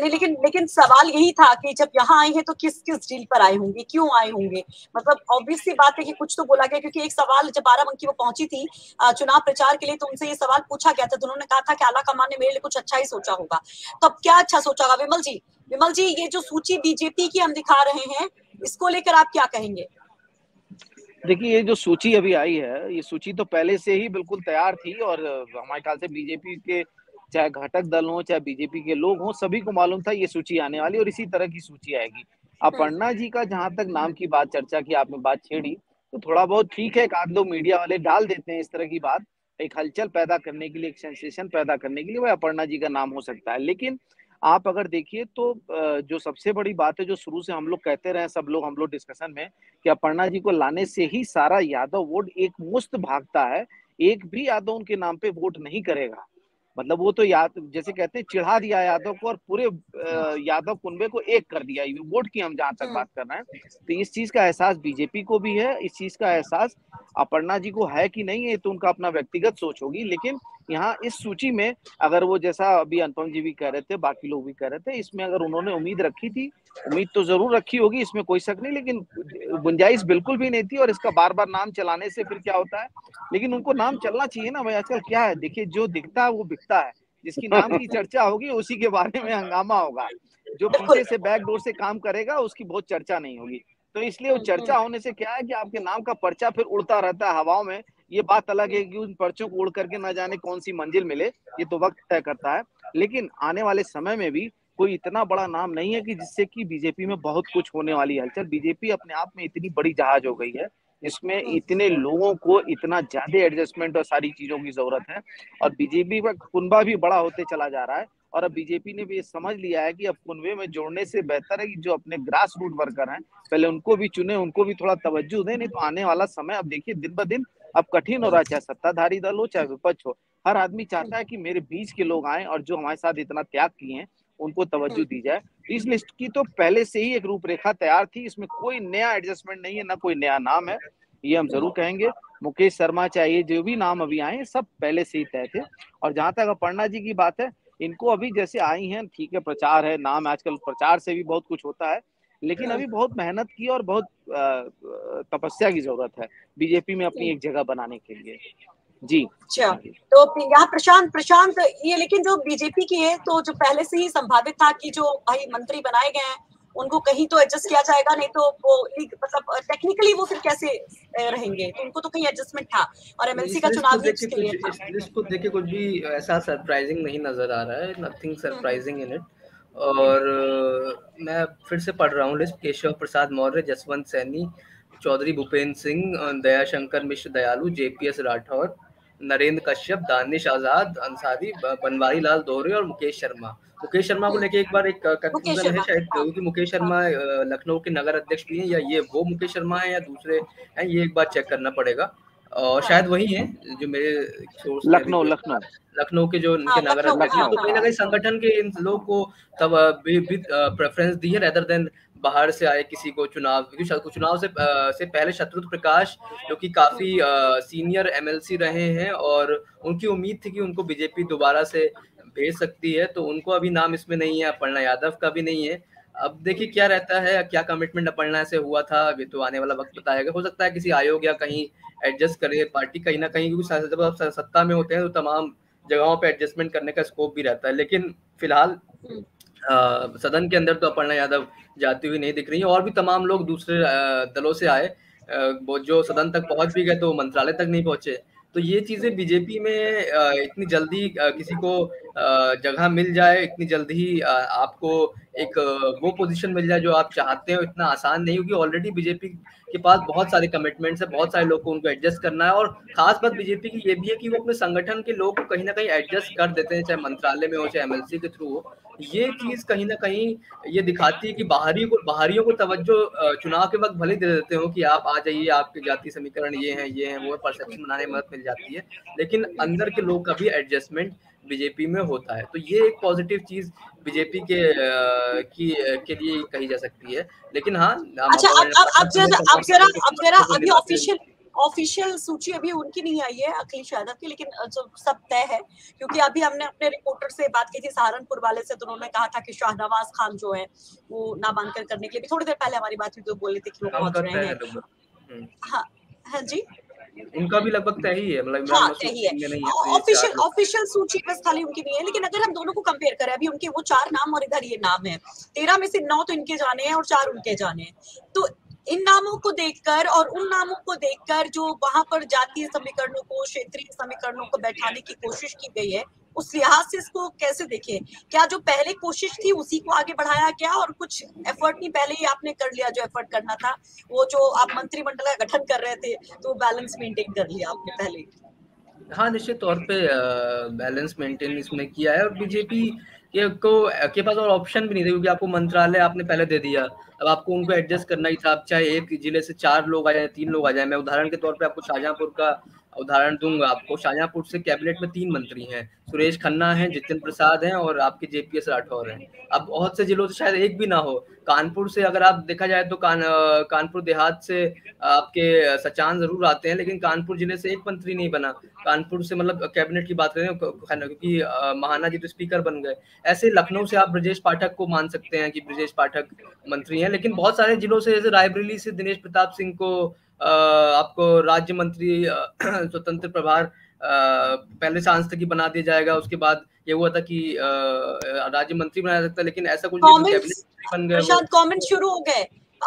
लेकिन लेकिन सवाल यही था कि जब यहाँ आए हैं तो किस किस डील पर आए होंगे, क्यों आए होंगे, मतलब ऑब्वियसली बात है कि कुछ तो बोला गया। क्योंकि एक सवाल जब बाराबंकी वो पहुंची थी चुनाव प्रचार के लिए तो उनसे ये सवाल पूछा गया था, तो उन्होंने कहा था कि आला कमान ने मेरे लिए कुछ अच्छा ही सोचा होगा। तो अब क्या अच्छा सोचा होगा? विमल जी विमल जी ये जो सूची बीजेपी की हम दिखा रहे हैं इसको लेकर आप क्या कहेंगे? देखिए ये जो सूची अभी आई है, ये सूची तो पहले से ही बिल्कुल तैयार थी और हमारे ख्याल से बीजेपी के चाहे घटक दल हो चाहे बीजेपी के लोग हों सभी को मालूम था ये सूची आने वाली और इसी तरह की सूची आएगी। अपर्णा जी का जहां तक नाम की बात चर्चा की आपने बात छेड़ी तो थोड़ा बहुत ठीक है, एक आध दो मीडिया वाले डाल देते हैं इस तरह की बात एक हलचल पैदा करने के लिए, एक सेंसेशन पैदा करने के लिए, वह अपर्णा जी का नाम हो सकता है। लेकिन आप अगर देखिए तो जो सबसे बड़ी बात है जो शुरू से हम लोग कहते रहे सब लोग हम लोग डिस्कशन में कि अपर्णा जी को लाने से ही सारा यादव वोट एक मुश्त भागता है, एक भी यादव उनके नाम पे वोट नहीं करेगा। मतलब वो तो याद जैसे कहते हैं चिढ़ा दिया यादव को और पूरे यादव कुनबे को एक कर दिया वोट की, हम जहां तक बात कर रहे हैं। तो इस चीज का एहसास बीजेपी को भी है, इस चीज का एहसास अपर्णा जी को है कि नहीं है तो उनका अपना व्यक्तिगत सोच होगी। लेकिन यहाँ इस सूची में अगर वो जैसा अभी अनुपम जी भी कह रहे थे, बाकी लोग भी कह रहे थे, इसमें अगर उन्होंने उम्मीद रखी थी, उम्मीद तो जरूर रखी होगी, इसमें कोई शक नहीं, लेकिन गुंजाइश बिल्कुल भी नहीं थी। और इसका बार बार नाम चलाने से फिर क्या होता है, लेकिन उनको नाम चलना चाहिए ना भाई। आजकल क्या है, देखिए जो दिखता है वो बिकता है, जिसकी नाम की चर्चा होगी उसी के बारे में हंगामा होगा, जो पीछे से बैकडोर से काम करेगा उसकी बहुत चर्चा नहीं होगी। तो इसलिए वो चर्चा होने से क्या है कि आपके नाम का पर्चा फिर उड़ता रहता है हवाओं में। ये बात अलग है कि उन पर्चों को उड़ करके ना जाने कौन सी मंजिल मिले, ये तो वक्त तय करता है। लेकिन आने वाले समय में भी कोई इतना बड़ा नाम नहीं है कि जिससे कि बीजेपी में बहुत कुछ होने वाली हलचल। बीजेपी अपने आप में इतनी बड़ी जहाज हो गई है, इसमें इतने लोगों को इतना ज्यादा एडजस्टमेंट और सारी चीजों की जरूरत है और बीजेपी का कुनबा भी बड़ा होते चला जा रहा है। और अब बीजेपी ने भी ये समझ लिया है कि अब कुनबे में जोड़ने से बेहतर है कि जो अपने ग्रास रूट वर्कर हैं पहले उनको भी चुने, उनको भी थोड़ा तवज्जो दें। नहीं तो आने वाला समय अब देखिए दिन ब दिन अब कठिन हो रहा है, चाहे सत्ताधारी दल हो चाहे विपक्ष हो, हर आदमी चाहता है कि मेरे बीच के लोग आए और जो हमारे साथ इतना त्याग किए हैं उनको तवज्जो दी जाए। इस लिस्ट की तो पहले से ही एक रूपरेखा तैयार थी, इसमें कोई नया एडजस्टमेंट नहीं है, ना कोई नया नाम है, ये हम जरूर कहेंगे। मुकेश शर्मा चाहिए, जो भी नाम अभी आए सब पहले से ही तय थे। और जहां तक अपर्णा जी की बात है, इनको अभी जैसे आई हैं, ठीक है प्रचार है, नाम आजकल प्रचार से भी बहुत कुछ होता है, लेकिन अभी बहुत मेहनत की और बहुत तपस्या की जरूरत है बीजेपी में अपनी एक जगह बनाने के लिए। जी अच्छा, तो यहाँ प्रशांत प्रशांत ये लेकिन जो बीजेपी की है तो जो पहले से ही संभावित था कि जो भाई मंत्री बनाए गए हैं उनको कहीं तो एडजस्ट किया जाएगा, नहीं तो वो मतलब टेक्निकली वो फिर कैसे रहेंगे, तो उनको तो कहीं एडजस्टमेंट था। और एमएलसी का चुनाव भी इसके लिए था। इस लिस्ट को देखिए कुछ भी ऐसा सरप्राइजिंग नहीं नजर आ रहा है, नथिंग सरप्राइजिंग इन इट। और मैं फिर से पढ़ रहा हूँ लिस्ट: केशव प्रसाद मौर्य, जसवंत सैनी, चौधरी भूपेन्द्र सिंह, दयाशंकर मिश्र दयालू, जेपीएस राठौर, नरेंद्र कश्यप, दानिश आजाद अंसारी, बनवारी लाल दोहरे और मुकेश शर्मा। मुकेश शर्मा को लेके एक बार एक कंफ्यूजन है शायद, क्योंकि मुकेश शर्मा लखनऊ के नगर अध्यक्ष भी हैं, या ये वो मुकेश शर्मा है या दूसरे हैं, ये एक बार चेक करना पड़ेगा। और शायद वही हैं जो मेरे लखनऊ लखनऊ लखनऊ के जो उनके नगर अध्यक्ष हैं, तो कहीं ना कहीं संगठन के इन लोग को तब प्रेफरेंस दी है रेदर देन बाहर से आए किसी को चुनाव, क्योंकि चुनाव से से पहले शत्रुघ्न प्रकाश जो कि काफी सीनियर एमएलसी रहे हैं और उनकी उम्मीद थी कि उनको बीजेपी दोबारा से भेज सकती है, तो उनको अभी नाम इसमें नहीं है, अपर्णा यादव का भी नहीं है। अब देखिए क्या रहता है, क्या कमिटमेंट अपर्णा से हुआ था, अभी तो आने वाला वक्त बताएगा। हो सकता है किसी आयोग या कहीं एडजस्ट करे पार्टी कहीं ना कहीं, क्योंकि जब आप सत्ता में होते हैं तो तमाम जगहों पर एडजस्टमेंट करने का स्कोप भी रहता है। लेकिन फिलहाल सदन के अंदर तो अपर्णा यादव जाती हुई नहीं दिख रही है, और भी तमाम लोग दूसरे दलों से आए वो जो सदन तक पहुंच भी गए तो मंत्रालय तक नहीं पहुंचे। तो ये चीजें बीजेपी में इतनी जल्दी किसी को जगह मिल जाए, इतनी जल्दी आपको एक वो पोजीशन मिल जाए जो आप चाहते हो, इतना आसान नहीं होगी। ऑलरेडी बीजेपी के पास बहुत सारे कमिटमेंट्स है, बहुत सारे लोग को उनको एडजस्ट करना है, और खास बात बीजेपी की ये भी है कि वो अपने संगठन के लोग को कहीं ना कहीं एडजस्ट कर देते हैं, चाहे मंत्रालय में हो चाहे एमएलसी के थ्रू हो। ये चीज कहीं ना कहीं ये दिखाती है कि बाहरी को बाहरियों को तवज्जो चुनाव के वक्त भले दे देते हो कि आप आ जाइए, आपके जाति समीकरण ये हैं ये हैं, वो परसेप्शन बनाने में मदद मिल जाती है, लेकिन अंदर के लोग का भी एडजस्टमेंट बीजेपी में होता है। तो ये एक पॉजिटिव चीज बीजेपी के की के लिए कही जा सकती है। लेकिन हाँ, अच्छा अब अब जरा अब जरा अब जरा अभी ऑफिशियल ऑफिशियल सूची अभी उनकी नहीं आई है अखिलेश यादव की, लेकिन जो सब तय है, क्योंकि अभी हमने अपने रिपोर्टर से बात की थी सहारनपुर वाले से, तो उन्होंने कहा था कि शाहनवाज खान जो है वो नामांकन करने के लिए, भी थोड़ी देर पहले हमारी बात हुई तो बोले थे कि वो पहुंच रहे हैं। हाँ हाँ जी, उनका भी लगभग तय ही है, मतलब हाँ, ऑफिशियल ऑफिशियल सूची बस खाली उनकी नहीं है। लेकिन अगर हम दोनों को कंपेयर करें, अभी उनके वो चार नाम और इधर ये नाम है, तेरह में से नौ तो इनके जाने हैं और चार उनके जाने हैं। तो इन नामों को देखकर और उन नामों को देखकर जो वहां पर जातीय समीकरणों को, क्षेत्रीय समीकरणों को बैठाने की कोशिश की गई है, उस लिहाज से इसको कैसे देखें? क्या जो पहले कोशिश थी उसी को आगे बढ़ाया गया और कुछ एफर्ट नहीं, पहले ही आपने कर लिया जो एफर्ट करना था, वो जो आप मंत्रिमंडल का गठन कर रहे थे तो बैलेंस मेंटेन कर लिया आपने पहले? हाँ, निश्चित तौर पे बैलेंस मेंटेन इसमें किया है, और बीजेपी के को के पास और ऑप्शन भी नहीं था, क्योंकि आपको मंत्रालय आपने पहले दे दिया, अब आपको उनको एडजस्ट करना ही था। आप चाहे एक जिले से चार लोग आ जाए, तीन लोग आ जाए। मैं उदाहरण के तौर पे आपको शाहजहाँपुर का उदाहरण दूंगा। आपको शाहजहाँपुर से कैबिनेट में तीन मंत्री हैं, सुरेश खन्ना हैं, जितेंद्र प्रसाद हैं और आपके जेपीएस राठौर हैं। अब बहुत से जिलों से शायद एक भी ना हो। कानपुर से अगर आप देखा जाए तो कान कानपुर देहात से आपके सचान जरूर आते हैं, लेकिन कानपुर जिले से एक मंत्री नहीं बना। कानपुर से मतलब कैबिनेट की बात करें क्योंकि महाना जी तो स्पीकर बन गए। ऐसे लखनऊ से आप ब्रजेश पाठक को मान सकते हैं कि ब्रजेश पाठक मंत्री हैं, लेकिन बहुत सारे जिलों से जैसे रायबरेली से दिनेश प्रताप सिंह को आ, आपको राज्य मंत्री स्वतंत्र प्रभार पहले सांसद की बना दिया जाएगा। उसके बाद ये हुआ था कि राज्य मंत्री बनाया सकता, लेकिन ऐसा कुछ बन गया। कमेंट शुरू हो गए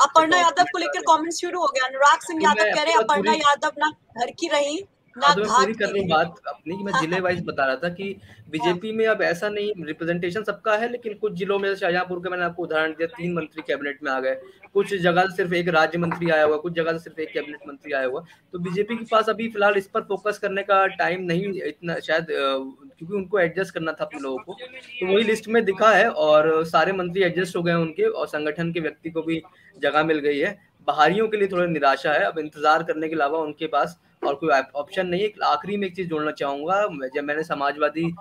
अपर्णा यादव को लेकर, कमेंट शुरू हो गया। अनुराग सिंह यादव कह रहे अपर्णा यादव ना घर की रही। पूरी कर रही बात अपनी कि मैं जिले वाइज बता रहा था कि बीजेपी में अब ऐसा नहीं, रिप्रेजेंटेशन सबका है, लेकिन कुछ जिलों में शाहजहाँपुर का मैंने आपको उदाहरण दिया, तीन मंत्री कैबिनेट में आ गए। कुछ जगह सिर्फ एक राज्य मंत्री आया हुआ, कुछ जगह सिर्फ एक कैबिनेट मंत्री आया हुआ। तो बीजेपी के पास अभी फिलहाल इस पर फोकस करने का टाइम नहीं इतना शायद, क्योंकि उनको एडजस्ट करना था अपने लोगों को। तो वही लिस्ट में दिखा है और सारे मंत्री एडजस्ट हो गए उनके, और संगठन के व्यक्ति को भी जगह मिल गई है। बाहरियों के लिए थोड़ी निराशा है, अब इंतजार करने के अलावा उनके पास और कोई ऑप्शन नहीं है। आखिरी में एक चीज जोड़ना चाहूंगा, जब मैंने समाजवादी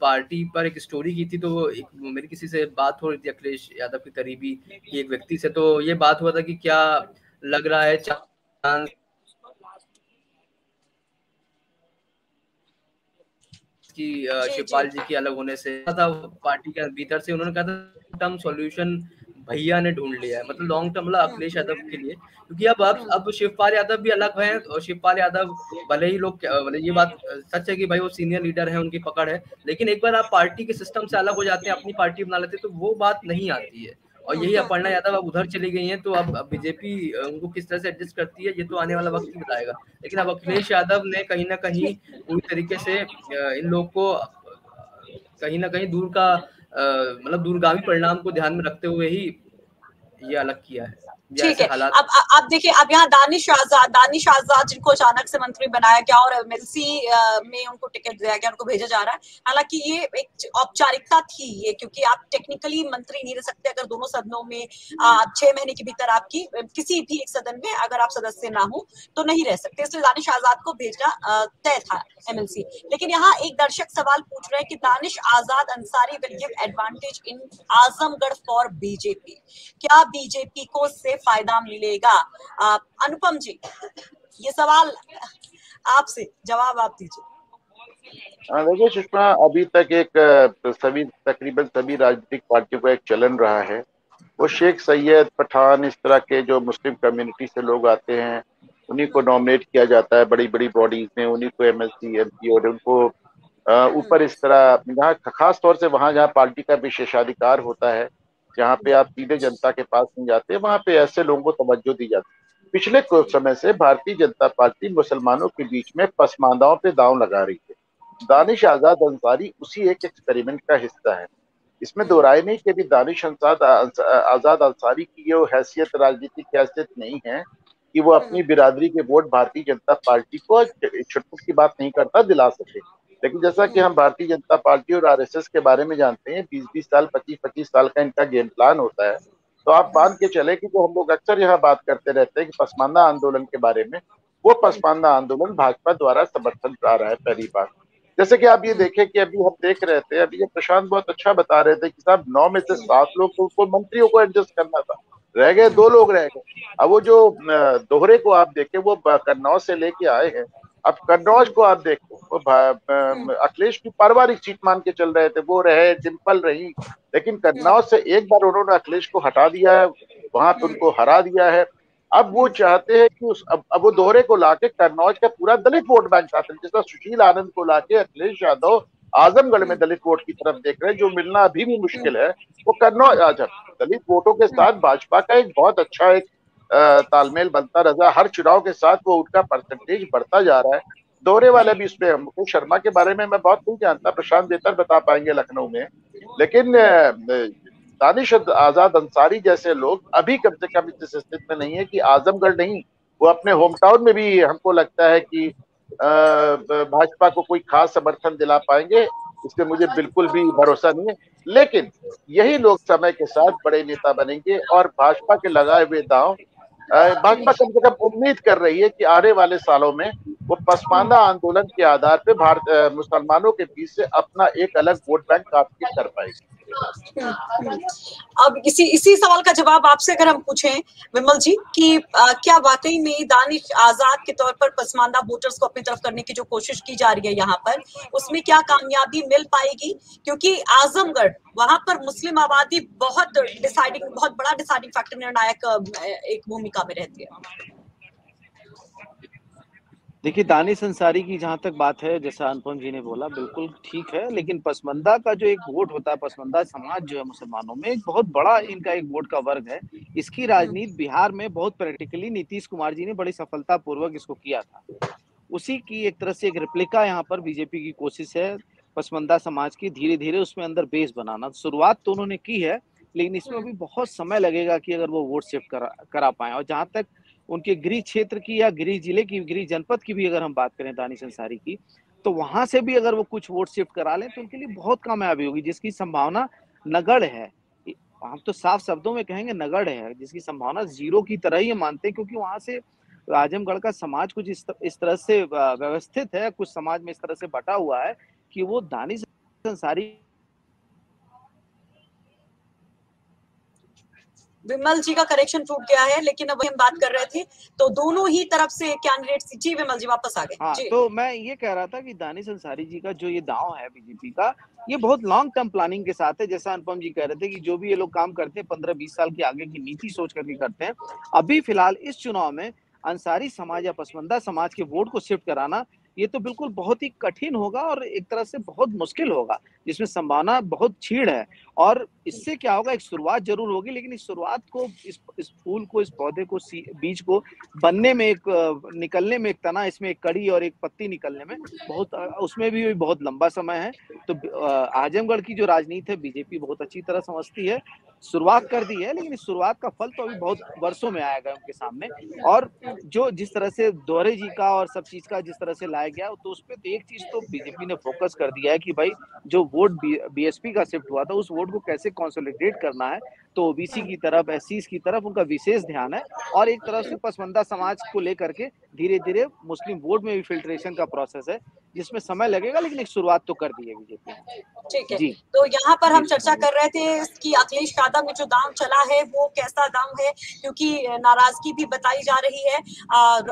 पार्टी पर एक स्टोरी की थी तो मेरी किसी से बात हो रही थी अखिलेश यादव के करीबी की एक व्यक्ति से, तो ये बात हुआ था कि क्या लग रहा है चांस कि शिवपाल जी के अलग होने से था। पार्टी के भीतर से उन्होंने कहा था टर्म सॉल्यूशन भैया ने ढूंढ लिया है, मतलब लॉन्ग टर्म अखिलेश यादव के लिए, क्योंकि अब अब अब शिवपाल यादव भी अलग हैं और शिवपाल यादव भले ही लोग भले ये बात सच है कि भाई वो सीनियर लीडर हैं, उनकी पकड़ है, लेकिन एक बार आप पार्टी के सिस्टम से अलग हो जाते हैं, अपनी पार्टी बना लेते हैं, तो वो बात नहीं आती है। और यही अपर्णा यादव अब उधर चली गई हैं, तो अब बीजेपी उनको किस तरह से एडजस्ट करती है ये तो आने वाला वक्त ही बताएगा। लेकिन अब अखिलेश यादव ने कहीं ना कहीं पूरी तरीके से इन लोग को कहीं ना कहीं दूर का मतलब दूरगामी परिणाम को ध्यान में रखते हुए ही ये अलग किया है। ठीक है, अब आप देखिए, अब यहाँ दानिश आजाद दानिश आजाद जिनको अचानक से मंत्री बनाया गया और एमएलसी में उनको टिकट दिया गया, उनको भेजा जा रहा है। हालांकि ये एक औपचारिकता थी ये, क्योंकि आप टेक्निकली मंत्री नहीं रह सकते अगर दोनों सदनों में छह महीने के भीतर आपकी किसी भी एक सदन में अगर आप सदस्य ना हो तो नहीं रह सकते, इसलिए दानिश आजाद को भेजना तय था एमएलसी। लेकिन यहाँ एक दर्शक सवाल पूछ रहे हैं कि Danish Azad Ansari will give advantage in Azamgarh for BJP, क्या बीजेपी को से फायदा मिलेगा? आप अनुपम जी, ये सवाल आपसे, जवाब आप दीजिए। देखिए सुषमा, अभी तक एक सभी तकरीबन सभी राजनीतिक पार्टियों का एक चलन रहा है, वो शेख सैयद पठान इस तरह के जो मुस्लिम कम्युनिटी से लोग आते हैं उन्हीं को नॉमिनेट किया जाता है बड़ी बड़ी बॉडीज में, उन्हीं को एमएलसी एमपी और उनको ऊपर इस तरह यहाँ खास तौर से वहाँ जहाँ पार्टी का विशेषाधिकार होता है, जहाँ पे आप सीधे जनता के पास नहीं जाते, वहाँ पे ऐसे लोगों को तवज्जो दी जाती है। पिछले कुछ समय से भारतीय जनता पार्टी मुसलमानों के बीच में पसमानदाओं पे दांव लगा रही है। दानिश आजाद अंसारी उसी एक एक्सपेरिमेंट का हिस्सा है। इसमें दो राय नहीं कि अभी दानिश आजाद अंसारी की ये हैसियत, राजनीतिक हैसियत नहीं है कि वो अपनी बिरादरी के वोट भारतीय जनता पार्टी को, छुटपुट की बात नहीं करता, दिला सके। लेकिन जैसा कि हम भारतीय जनता पार्टी और आरएसएस के बारे में जानते हैं, बीस बीस साल, पच्चीस पच्चीस साल का इनका गेम प्लान होता है। तो आप मान के चले कि जो हम लोग अक्सर यहाँ बात करते रहते हैं कि पसमानदा आंदोलन के बारे में, वो पसमानदा आंदोलन भाजपा द्वारा समर्थन पा रहा है पहली बार। जैसे कि आप ये देखें कि अभी हम देख रहे थे, अभी ये प्रशांत बहुत अच्छा बता रहे थे कि साहब नौ में से सात लोग तो उनको मंत्रियों को एडजस्ट करना था, रह गए दो लोग रह गए। अब वो जो दोहरे को आप देखें वो कन्नौज से लेके आए हैं। अब कन्नौज को आप देखो, अखिलेश की पारिवारिक सीट मान के चल रहे थे, वो रहे, डिम्पल रही, लेकिन कन्नौज से एक बार उन्होंने अखिलेश को हटा दिया है, वहां पे उनको हरा दिया है। अब वो चाहते हैं कि उस अब, अब वो दोहरे को लाके कन्नौज का पूरा दलित वोट बैंक चाहते हैं, जिसका सुशील आनंद को लाके अखिलेश यादव आजमगढ़ में दलित वोट की तरफ देख रहे हैं, जो मिलना अभी भी मुश्किल है। वो कन्नौज अच्छा दलित वोटों के साथ भाजपा का एक बहुत अच्छा एक तालमेल बनता रहा, हर चुनाव के साथ वो उनका परसेंटेज बढ़ता जा रहा है। दौरे वाले भी इसमें, मुकेश शर्मा के बारे में मैं बहुत नहीं जानता, प्रशांत बेहतर बता पाएंगे लखनऊ में, लेकिन दानिश आजाद अंसारी जैसे लोग अभी कम से कम इस स्थिति में नहीं है कि आजमगढ़ नहीं, वो अपने होम टाउन में भी हमको लगता है कि भाजपा को कोई खास समर्थन दिला पाएंगे, इसमें मुझे बिल्कुल भी भरोसा नहीं है। लेकिन यही लोग समय के साथ बड़े नेता बनेंगे और भाजपा के लगाए हुए दांव, भाजपा कम से कम उम्मीद कर रही है कि आने वाले सालों में वो पसमानदा आंदोलन के आधार पे भारत मुसलमानों के बीच से अपना एक अलग वोट बैंक काबू कर पाएगी। अब इसी इसी सवाल का जवाब आपसे अगर हम पूछें विमल जी कि आ, क्या वाकई में दानिश आजाद के तौर पर पसमानदा वोटर्स को अपनी तरफ करने की जो कोशिश की जा रही है यहाँ पर, उसमें क्या कामयाबी मिल पाएगी? क्योंकि आजमगढ़ वहां पर मुस्लिम आबादी बहुत डिसाइडिंग, बहुत बड़ा डिसाइडिंग फैक्टर, निर्णायक एक भूमिका में रहती है। देखिए, दानिश अंसारी की जहाँ तक बात है, जैसा अनुपम जी ने बोला, बिल्कुल ठीक है, लेकिन पसमानदा का जो एक वोट होता है, पसमानदा समाज जो है मुसलमानों में, एक बहुत बड़ा इनका एक वोट का वर्ग है। इसकी राजनीति बिहार में बहुत प्रैक्टिकली नीतीश कुमार जी ने बड़ी सफलतापूर्वक इसको किया था, उसी की एक तरह से एक रिप्लिका यहाँ पर बीजेपी की कोशिश है पसमानदा समाज की, धीरे धीरे उसमें अंदर बेस बनाना। शुरुआत तो उन्होंने की है, लेकिन इसमें भी बहुत समय लगेगा कि अगर वो वोट शिफ्ट करा करा पाएं। और जहाँ तक उनके गृह क्षेत्र की या गृह जिले की, गृह जनपद की भी अगर हम बात करें दानिश अंसारी की, तो वहां से भी अगर वो कुछ वोट शिफ्ट करा लें तो उनके लिए बहुत कामयाबी होगी, जिसकी संभावना नगण्य है। हम तो साफ शब्दों में कहेंगे नगण्य है, जिसकी संभावना जीरो की तरह ही मानते हैं, क्योंकि वहां से आजमगढ़ का समाज कुछ इस तरह से व्यवस्थित है, कुछ समाज में इस तरह से बटा हुआ है कि वो दानिश अंसारी। विमल जी का कनेक्शन टूट गया है, लेकिन अब हम बात कर रहे थे तो दोनों ही तरफ से कैंडिडेट। जी विमल जी वापस आ गए। हाँ, तो मैं ये कह रहा था कि दानिश अंसारी जी का जो ये दांव है बीजेपी का, ये बहुत लॉन्ग टर्म प्लानिंग के साथ है। जैसा अनुपम जी कह रहे थे कि जो भी ये लोग काम करते हैं पंद्रह बीस साल के आगे की नीति सोच करके करते हैं। अभी फिलहाल इस चुनाव में अंसारी समाज या पसमानदा समाज के वोट को शिफ्ट कराना ये तो बिल्कुल बहुत ही कठिन होगा और एक तरह से बहुत मुश्किल होगा, जिसमें संभावना बहुत छीड़ है। और इससे क्या होगा, एक शुरुआत जरूर होगी, लेकिन इस शुरुआत को, इस इस फूल को, इस पौधे को, बीज को बनने में, एक निकलने में एक तना, इसमें एक कड़ी और एक पत्ती निकलने में बहुत, उसमें भी बहुत लंबा समय है। तो आजमगढ़ की जो राजनीति है बीजेपी बहुत अच्छी तरह समझती है, शुरुआत कर दी है, लेकिन इस शुरुआत का फल तो अभी बहुत वर्षों में आएगा उनके सामने। और जो जिस तरह से दोहरे जी का और सब चीज का जिस तरह से लाया गया, तो उस पर तो एक चीज तो बीजेपी ने फोकस कर दिया है कि भाई जो वोट बीएसपी का शिफ्ट हुआ था, उस वोट को कैसे कंसोलिडेट करना है। तो ओबीसी की तरफ, एससी की तरफ उनका विशेष ध्यान है, और एक तरफ से पसमानदा समाज को लेकर के धीरे धीरे मुस्लिम वोट में भी फिल्ट्रेशन का प्रोसेस है, जिसमें समय लगेगा, लेकिन एक शुरुआत तो कर दी है बीजेपी। ठीक है जी। तो यहाँ पर हम चर्चा कर रहे थे कि अखिलेश यादव में जो दाम चला है वो कैसा दाम है, क्योंकि नाराजगी भी बताई जा रही है,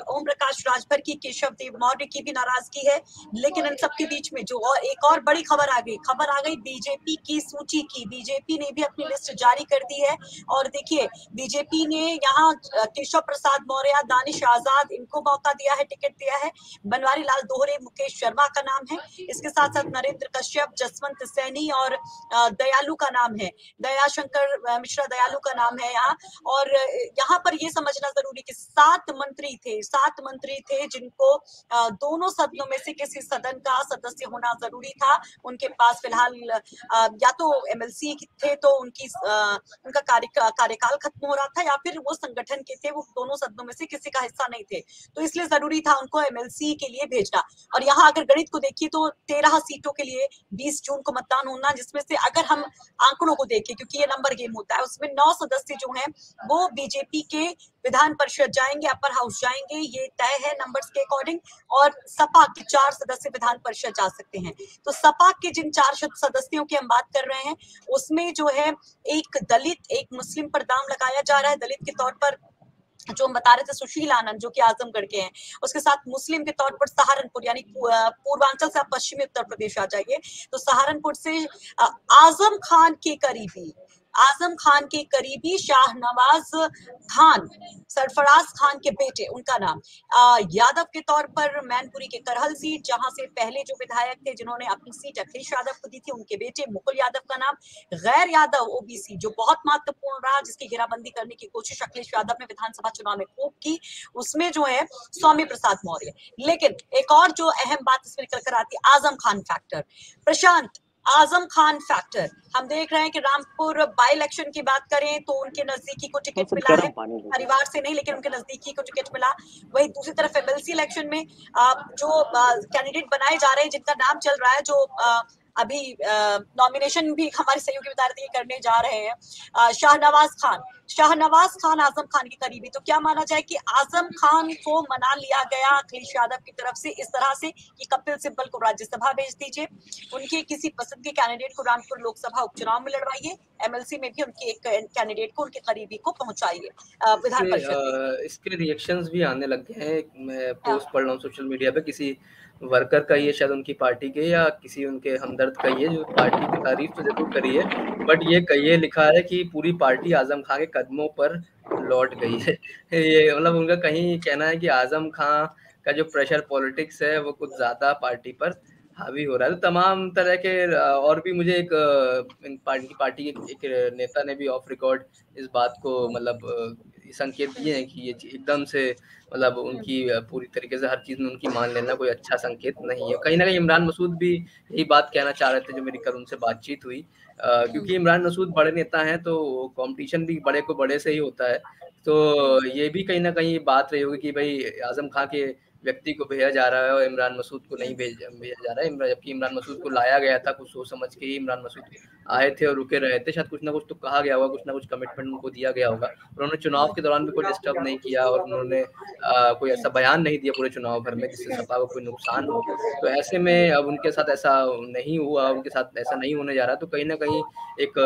ओम प्रकाश राजभर की, केशव देव मौर्य की भी नाराजगी है। लेकिन इन सबके बीच में जो और एक और बड़ी खबर आ गई, खबर आ गई बीजेपी की सूची की। बीजेपी ने भी अपनी लिस्ट जारी कर दी है और देखिए बीजेपी ने यहाँ केशव प्रसाद मौर्य, दानिश आजाद, इनको मौका दिया है, टिकट दिया है। बनवारी लाल दोहरे, मुकेश शर्मा का नाम है, इसके साथ साथ नरेंद्र कश्यप, जसवंत सैनी और दयालु का नाम है, दयाशंकर मिश्रा दयालु का नाम है यहाँ। और यहाँ पर ये समझना जरूरी कि सात मंत्री थे, सात मंत्री थे जिनको दोनों सदनों में से किसी सदन का सदस्य होना जरूरी था। उनके पास फिलहाल या तो एमएलसी थे तो उनकी उनका कार्य कार्यकाल खत्म हो रहा था, या फिर वो संगठन के थे, वो दोनों सदनों में से किसी का हिस्सा नहीं थे, तो इसलिए जरूरी था उनको एमएलसी के लिए भेजना। और यहाँ अगर गणित को देखिए तो तेरह सीटों के लिए बीस जून को मतदान होना, जिसमें से अगर हम आंकड़ों को देखें क्योंकि ये नंबर गेम होता है, उसमें नौ सदस्य जो हैं वो बीजेपी के विधान परिषद जाएंगे, अपर हाउस जाएंगे, ये तय है नंबर्स के अकॉर्डिंग। और सपा के चार सदस्य विधान परिषद जा सकते हैं। तो सपा के जिन चार सदस्यों की हम बात कर रहे हैं उसमें जो है एक दलित, एक मुस्लिम पर दाम लगाया जा रहा है। दलित के तौर पर जो हम बता रहे थे सुशील आनंद जो कि आजमगढ़ के हैं, उसके साथ मुस्लिम के तौर पर सहारनपुर, यानी पूर्वांचल से आप पश्चिमी उत्तर प्रदेश आ जाइए तो सहारनपुर से आजम खान के करीबी आजम खान के करीबी शाहनवाज खान, सरफराज खान के बेटे, उनका नाम। आ, यादव के तौर पर मैनपुरी के करहल सीट, जहां से पहले जो विधायक थे जिन्होंने अपनी सीट अखिलेश यादव को दी थी, उनके बेटे मुकुल यादव का नाम। गैर यादव ओबीसी जो बहुत महत्वपूर्ण रहा, जिसकी घेराबंदी करने की कोशिश अखिलेश यादव ने विधानसभा चुनाव में खूब की, उसमें जो है स्वामी प्रसाद मौर्य। लेकिन एक और जो अहम बात इसमें निकल कर आती है, आजम खान फैक्टर, प्रशांत आजम खान फैक्टर। हम देख रहे हैं कि रामपुर बाई इलेक्शन की बात करें तो उनके नजदीकी को टिकट मिला है, परिवार से नहीं लेकिन उनके नजदीकी को टिकट मिला। वहीं दूसरी तरफ एमएलसी इलेक्शन में जो कैंडिडेट बनाए जा रहे हैं, जिनका नाम चल रहा है, जो अभी नॉमिनेशन भी हमारे सहयोगी बता रहे थे करने जा रहे हैं, शाहनवाज खान शाहनवाज खान आजम खान के करीबी। तो क्या माना जाए कि आजम खान को मना लिया गया अखिलेश यादव की तरफ से इस तरह से कि कपिल सिब्बल को राज्यसभा भेज दीजिए, उनके किसी पसंद के कैंडिडेट को रामपुर लोकसभा उपचुनाव में लड़वाइए, एमएलसी में भी उनके एक कैंडिडेट को, उनके करीबी को पहुंचाइए विधान परिषद। इसके रिएक्शंस भी आने लग गए हैं, मैं पोस्ट पढ़ रहा हूँ सोशल मीडिया पे, किसी वर्कर का ये शायद उनकी पार्टी के या किसी उनके हमदर्द का ये, जो पार्टी की तारीफ तो जरूर करी है बट ये कहिए लिखा है कि पूरी पार्टी आजम खान के कदमों पर लौट गई है। ये मतलब उनका कहीं कहना है कि आजम खान का जो प्रेशर पॉलिटिक्स है वो कुछ ज्यादा पार्टी पर हावी हो रहा है। तो तमाम तरह के, और भी मुझे एक पार्टी पार्टी के एक नेता ने भी ऑफ रिकॉर्ड इस बात को मतलब संकेत दिए हैं कि ये एकदम से मतलब उनकी पूरी तरीके से हर चीज़ में उनकी मान लेना कोई अच्छा संकेत नहीं है। कहीं ना कहीं इमरान मसूद भी यही बात कहना चाह रहे थे जो मेरी कल उनसे बातचीत हुई, आ, क्योंकि इमरान मसूद बड़े नेता हैं तो कंपटीशन भी बड़े को बड़े से ही होता है। तो ये भी कहीं ना कहीं बात रही होगी कि भाई आजम खां के व्यक्ति को भेजा जा रहा है और इमरान मसूद को नहीं भेजा भेजा जा रहा है, जबकि इमरान मसूद को लाया गया था, कुछ सोच समझ के ही इमरान मसूद आए थे और रुके रहे थे। शायद कुछ ना कुछ तो कहा गया होगा, कुछ ना कुछ कमिटमेंट उनको दिया गया होगा। उन्होंने चुनाव के दौरान भी कोई डिस्टर्ब नहीं किया और उन्होंने कोई ऐसा बयान नहीं दिया पूरे चुनाव भर में जिससे सपा को कोई नुकसान हो। तो ऐसे में अब उनके साथ ऐसा नहीं हुआ, उनके साथ ऐसा नहीं होने जा रहा, तो कहीं ना कहीं एक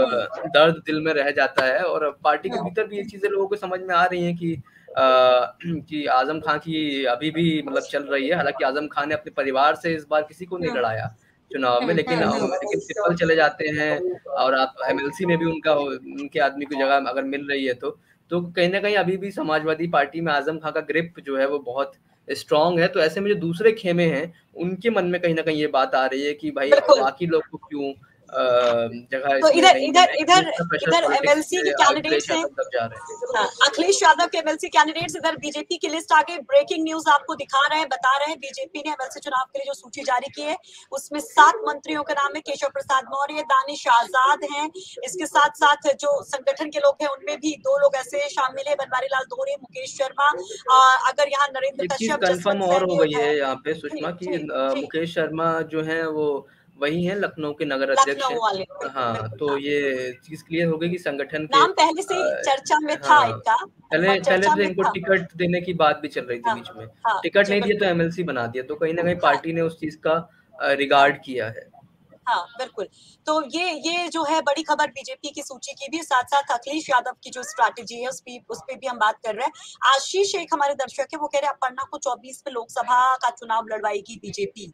दर्द दिल में रह जाता है। और पार्टी के भीतर भी ये चीज़ें लोगों को समझ में आ रही हैं कि आ, कि आजम खान की अभी भी मतलब चल रही है। हालांकि आजम खान ने अपने परिवार से इस बार किसी को नहीं लड़ाया चुनाव में, लेकिन लेकिन सिंपल चले जाते हैं और आप एमएलसी में भी उनका उनके आदमी को जगह अगर मिल रही है तो तो कहीं ना कहीं अभी भी समाजवादी पार्टी में आजम खान का ग्रिप जो है वो बहुत स्ट्रांग है। तो ऐसे में जो दूसरे खेमे हैं उनके मन में कहीं ना कहीं ये बात आ रही है कि भाई बाकी लोग को क्यों जगह। तो इधर इधर इधर इधर एमएलसी के कैंडिडेट्स हैं, अखिलेश यादव के एमएलसी कैंडिडेट्स, इधर बीजेपी की लिस्ट आगे। ब्रेकिंग न्यूज आपको दिखा रहे हैं, बता रहे हैं, बीजेपी ने एमएलसी चुनाव के लिए जो सूची जारी की है उसमें सात मंत्रियों के नाम है। केशव प्रसाद मौर्य, दानिश आजाद हैं, इसके साथ साथ जो संगठन के लोग हैं उनमें भी दो लोग ऐसे शामिल है, बनवारी लाल दोहरे, मुकेश शर्मा। अगर यहाँ नरेंद्र कश्यप कंफर्म और हो गई है यहाँ पे सुषमा की, मुकेश शर्मा जो है वो वही है लखनऊ के नगर अध्यक्ष। हाँ, तो ये चीज क्लियर हो गई कि संगठन के नाम पहले से चर्चा में था। हाँ, इनका पहले पहले से इनको टिकट देने की बात भी चल रही थी, बीच में टिकट नहीं दिया तो एमएलसी बना दिया, तो कहीं ना कहीं पार्टी ने उस चीज का रिगार्ड किया है। हाँ बिल्कुल, तो ये ये जो है बड़ी खबर बीजेपी की सूची की भी, साथ साथ अखिलेश यादव की जो स्ट्रैटेजी है उस पे उस पे भी हम बात कर रहे हैं। आशीष एक हमारे दर्शक है, वो कह रहे हैं अपर्णा को चौबीस में लोकसभा का चुनाव लड़वाएगी बीजेपी।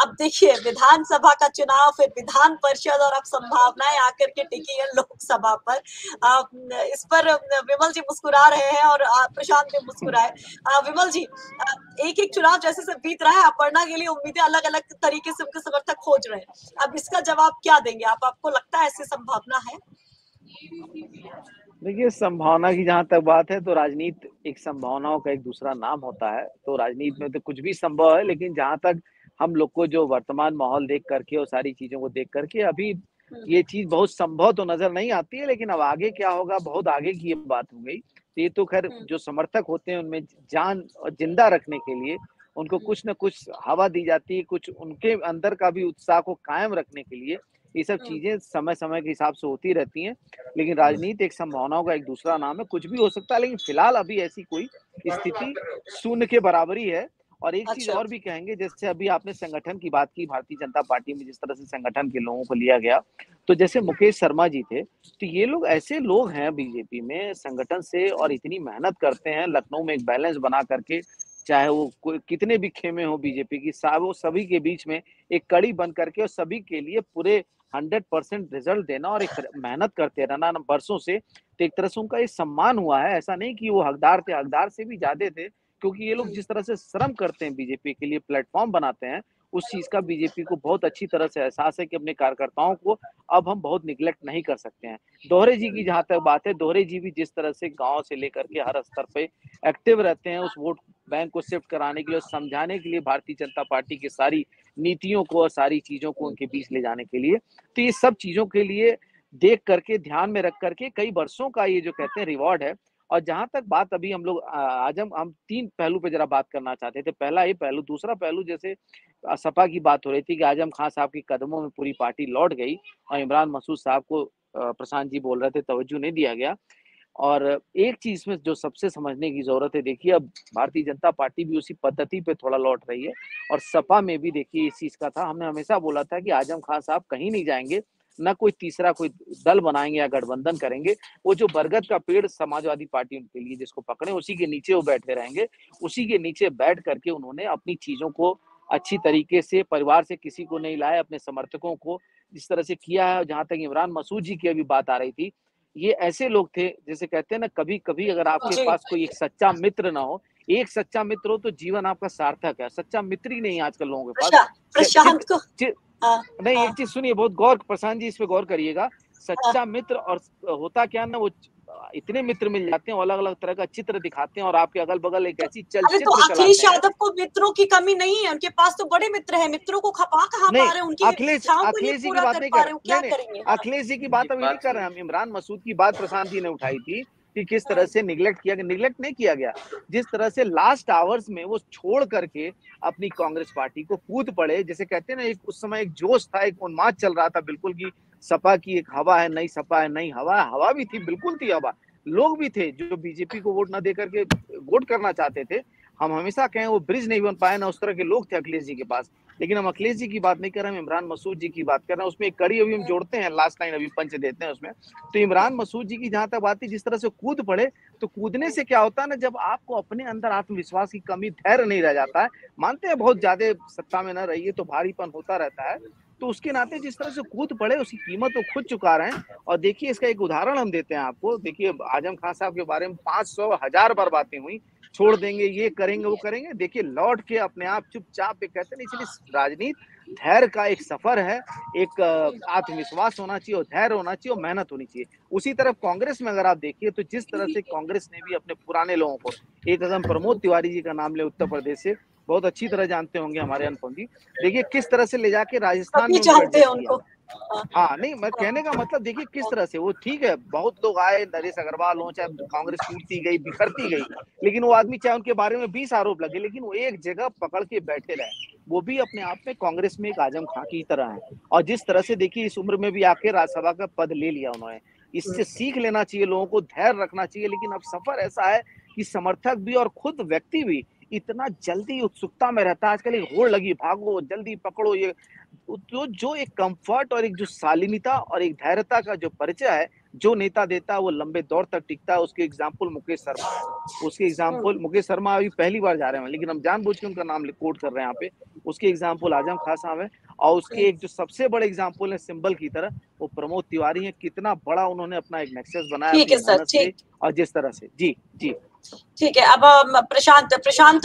अब देखिए विधानसभा का चुनाव, फिर विधान परिषद और अब संभावनाएं आकर के टिकी है लोकसभा पर। आ, इस पर विमल जी मुस्कुरा रहे हैं और प्रशांत भी मुस्कुराए। विमल जी, एक एक चुनाव जैसे से बीत रहा है, अपर्णा के लिए उम्मीदें अलग अलग तरीके से उनके समर्थक खोज रहे हैं, अब इसका जवाब क्या देंगे आप? आपको लगता है ऐसी संभावना है? देखिए, संभावना की जहां तक बात है तो राजनीति एक संभावनाओं का एक दूसरा नाम होता है, तो राजनीति में तो कुछ भी संभव है। लेकिन जहां तक हम लोग को जो वर्तमान माहौल देख करके और सारी चीजों को देख करके अभी ये चीज बहुत संभव तो नजर नहीं आती है। लेकिन अब आगे क्या होगा, बहुत आगे की ये बात हो गई। तो ये तो खैर जो समर्थक होते हैं उनमें जान और जिंदा रखने के लिए उनको कुछ ना कुछ हवा दी जाती है, कुछ उनके अंदर का भी उत्साह को कायम रखने के लिए ये सब चीजें समय समय के हिसाब से होती रहती हैं। लेकिन राजनीति एक संभावनाओं का एक दूसरा नाम है, कुछ भी हो सकता है। लेकिन फिलहाल अभी ऐसी कोई स्थिति शून्य के बराबरी है। और एक अच्छा। चीज और भी कहेंगे, जैसे अभी आपने संगठन की बात की, भारतीय जनता पार्टी में जिस तरह से संगठन के लोगों को लिया गया, तो जैसे मुकेश शर्मा जी थे, तो ये लोग ऐसे लोग हैं बीजेपी में संगठन से और इतनी मेहनत करते हैं लखनऊ में एक बैलेंस बना करके, चाहे वो कितने भी खेमे हो बीजेपी की, वो सभी के बीच में एक कड़ी बन करके और सभी के लिए पूरे हंड्रेड परसेंट रिजल्ट देना और एक मेहनत करते रहना बरसों से। तो एक तरह से उनका ये सम्मान हुआ है। ऐसा नहीं कि वो हकदार थे, हकदार से भी ज्यादा थे, क्योंकि ये लोग जिस तरह से श्रम करते हैं बीजेपी के लिए, प्लेटफॉर्म बनाते हैं, उस चीज का बीजेपी को बहुत अच्छी तरह से एहसास है कि अपने कार्यकर्ताओं को अब हम बहुत निगलेक्ट नहीं कर सकते हैं। दोहरे जी की जहाँ तक बात है, दोहरे जी भी जिस तरह से गाँव से लेकर के हर स्तर पे एक्टिव रहते हैं उस वोट बैंक को शिफ्ट कराने के लिए, समझाने के लिए भारतीय जनता पार्टी की सारी नीतियों को और सारी चीजों को उनके बीच ले जाने के लिए। तो ये सब चीजों के लिए देख करके, ध्यान में रख करके कई वर्षों का ये जो कहते हैं रिवॉर्ड है। और जहां तक बात अभी हम लोग आज हम हम तीन पहलू पे जरा बात करना चाहते थे। पहला ये पहलू, दूसरा पहलू जैसे सपा की बात हो रही थी कि आजम खान साहब के कदमों में पूरी पार्टी लौट गई और इमरान मसूद साहब को प्रशांत जी बोल रहे थे तवज्जो नहीं दिया गया। और एक चीज में जो सबसे समझने की जरूरत है, देखिए अब भारतीय जनता पार्टी भी उसी पद्धति पे थोड़ा लौट रही है और सपा में भी देखिए इस चीज का था। हमने हमेशा बोला था कि आजम खान साहब कहीं नहीं जाएंगे, ना कोई तीसरा कोई दल बनाएंगे या गठबंधन करेंगे। वो जो बरगद का पेड़ समाजवादी पार्टी उनके लिए जिसको पकड़े, उसी के नीचे वो बैठे रहेंगे। उसी के नीचे बैठ करके उन्होंने अपनी चीजों को अच्छी तरीके से, परिवार से किसी को नहीं लाए, अपने समर्थकों को जिस तरह से किया है। जहां तक इमरान मसूद जी की अभी बात आ रही थी, ये ऐसे लोग थे जैसे कहते हैं ना, कभी कभी अगर आपके पास कोई एक सच्चा मित्र ना हो, एक सच्चा मित्र हो तो जीवन आपका सार्थक है। सच्चा मित्र ही नहीं आजकल लोगों के पास। प्रशांत को नहीं, एक चीज सुनिए, बहुत गौर, प्रशांत जी इस पे गौर करिएगा। सच्चा मित्र और होता क्या ना, वो इतने मित्र मिल जाते हैं, अलग अलग तरह का चित्र दिखाते हैं और आपके अगल बगल एक ऐसी चल चित्र चलाते हैं। अखिलेश यादव को मित्रों की कमी नहीं है, उनके पास तो बड़े मित्र हैं, मित्रों को खपा कहां पा रहे हैं? उनकी अखिलेश अखिलेश जी की बात नहीं कर रहे हैं, अखिलेश जी की बात अभी नहीं कर रहे हैं हम। इमरान मसूद की बात प्रशांत जी ने उठाई थी कि किस तरह से निगलेक्ट किया गया। निगलेक्ट नहीं किया गया, जिस तरह से लास्ट आवर्स में वो छोड़ करके अपनी कांग्रेस पार्टी को कूद पड़े। जैसे कहते हैं ना, एक उस समय एक जोश था, एक उन्माद चल रहा था बिल्कुल कि सपा की एक हवा है, नई सपा है, नई हवा। हवा भी थी, बिल्कुल थी हवा, लोग भी थे जो बीजेपी को वोट ना दे करके वोट करना चाहते थे। हम हमेशा कहें वो ब्रिज नहीं बन पाया ना, उस तरह के लोग थे अखिलेश जी के पास। लेकिन हम अखिलेश जी की बात नहीं कर रहे, हम इमरान मसूद जी की बात कर रहे हैं। उसमें एक कड़ी अभी हम जोड़ते हैं, लास्ट लाइन अभी पंच देते हैं उसमें। तो इमरान मसूद जी की जहां तक बात है, जिस तरह से कूद पड़े, तो कूदने से क्या होता है ना, जब आपको अपने अंदर आत्मविश्वास की कमी, धैर्य नहीं रह जाता है। मानते हैं बहुत ज्यादा सत्ता में न रही है तो भारीपन होता रहता है, तो उसके नाते जिस तरह से कूद पड़े उसकी कीमत वो खुद चुका रहे हैं। और देखिए इसका एक उदाहरण हम देते हैं आपको। देखिए आजम खान साहब के बारे में पांच सौ हजार बार बातें हुई, छोड़ देंगे, ये करेंगे, वो करेंगे। देखिए लौट के अपने आप चुपचाप, कहते हैं इसलिए राजनीति धैर्य का एक सफर है, एक आत्मविश्वास होना चाहिए और धैर्य होना चाहिए और मेहनत होनी चाहिए। उसी तरफ कांग्रेस में अगर आप देखिए तो जिस तरह से कांग्रेस ने भी अपने पुराने लोगों को, एक अगर प्रमोद तिवारी जी का नाम ले, उत्तर प्रदेश से बहुत अच्छी तरह जानते होंगे हमारे अनुपम जी, देखिए किस तरह से ले जाके राजस्थान में। हाँ नहीं, मैं कहने का मतलब देखिए किस तरह से वो, ठीक है बहुत लोग आए, नरेश अग्रवाल हो, चाहे कांग्रेस टूटती गई, बिखरती गई, लेकिन वो आदमी, चाहे उनके बारे में बीस आरोप लगे, लेकिन वो एक जगह पकड़ के बैठे रहे। वो भी अपने आप में कांग्रेस में एक आजम खां की तरह है। और जिस तरह से देखिए इस उम्र में भी आके राज्यसभा का पद ले लिया उन्होंने, इससे सीख लेना चाहिए, लोगों को धैर्य रखना चाहिए। लेकिन अब सफर ऐसा है कि समर्थक भी और खुद व्यक्ति भी इतना जल्दी उत्सुकता में रहता है। आजकल एक होड़ लगी, भागो, जल्दी पकड़ो, ये तो जो एक कंफर्ट और एक जो शालीनता और एक धैर्यता का जो परिचय है जो नेता देता है वो लंबे दौर तक टिकता है। उसके एग्जाम्पल मुकेश शर्मा उसके एग्जाम्पल मुकेश शर्मा अभी पहली बार जा रहे हैं, लेकिन हम जानबूझ के उनका नाम कोट कर रहे हैं यहाँ पे। उसके एग्जाम्पल आजम खान साहब है, और उसके एक जो सबसे बड़े एग्जाम्पल है सिंबल की तरह वो प्रमोद तिवारी हैं। कितना बड़ा उन्होंने अपना एक नेक्सस बनाया है, और जिस तरह से जी जी ठीक है। अब प्रशांत प्रशांत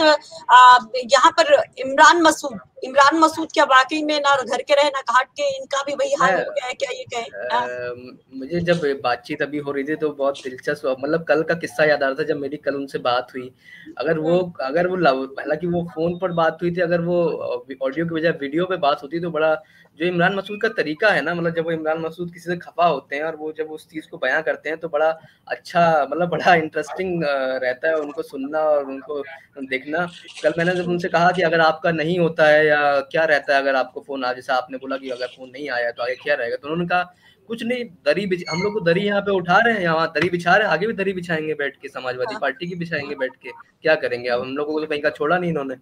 यहाँ पर इमरान मसूद इमरान मसूद क्या वाकई में ना घर के रहे ना घाट के, इनका भी वही हाल हो गया है क्या? ये कहें, मुझे जब बातचीत अभी हो रही थी तो बहुत दिलचस्प, मतलब कल का किस्सा याद आ रहा था जब मेरी कल उनसे बात हुई। अगर वो अगर वो हालांकि वो फोन पर बात हुई थी, अगर वो ऑडियो की बजाय वीडियो पे बात होती तो बड़ा, जो इमरान मसूद का तरीका है ना, मतलब जब वो इमरान मसूद किसी से खफा होते हैं और वो जब उस चीज को बयां करते हैं तो बड़ा अच्छा, मतलब बड़ा इंटरेस्टिंग रहता है उनको सुनना और उनको देखना। कल मैंने जब उनसे कहा कि अगर आपका नहीं होता है या क्या रहता है, अगर आपको फोन आ, जैसा आपने बोला कि अगर फोन नहीं आया तो आगे क्या रहेगा, तो उन्होंने कहा कुछ नहीं, दरी हम लोग को दरी यहाँ पे उठा रहे हैं, यहाँ दरी बिछा रहे हैं, आगे भी दरी बिछाएंगे बैठ के, समाजवादी पार्टी की बिछाएंगे बैठ के, क्या करेंगे अब, हम लोगों को तो कहीं का छोड़ा नहीं इन्होंने।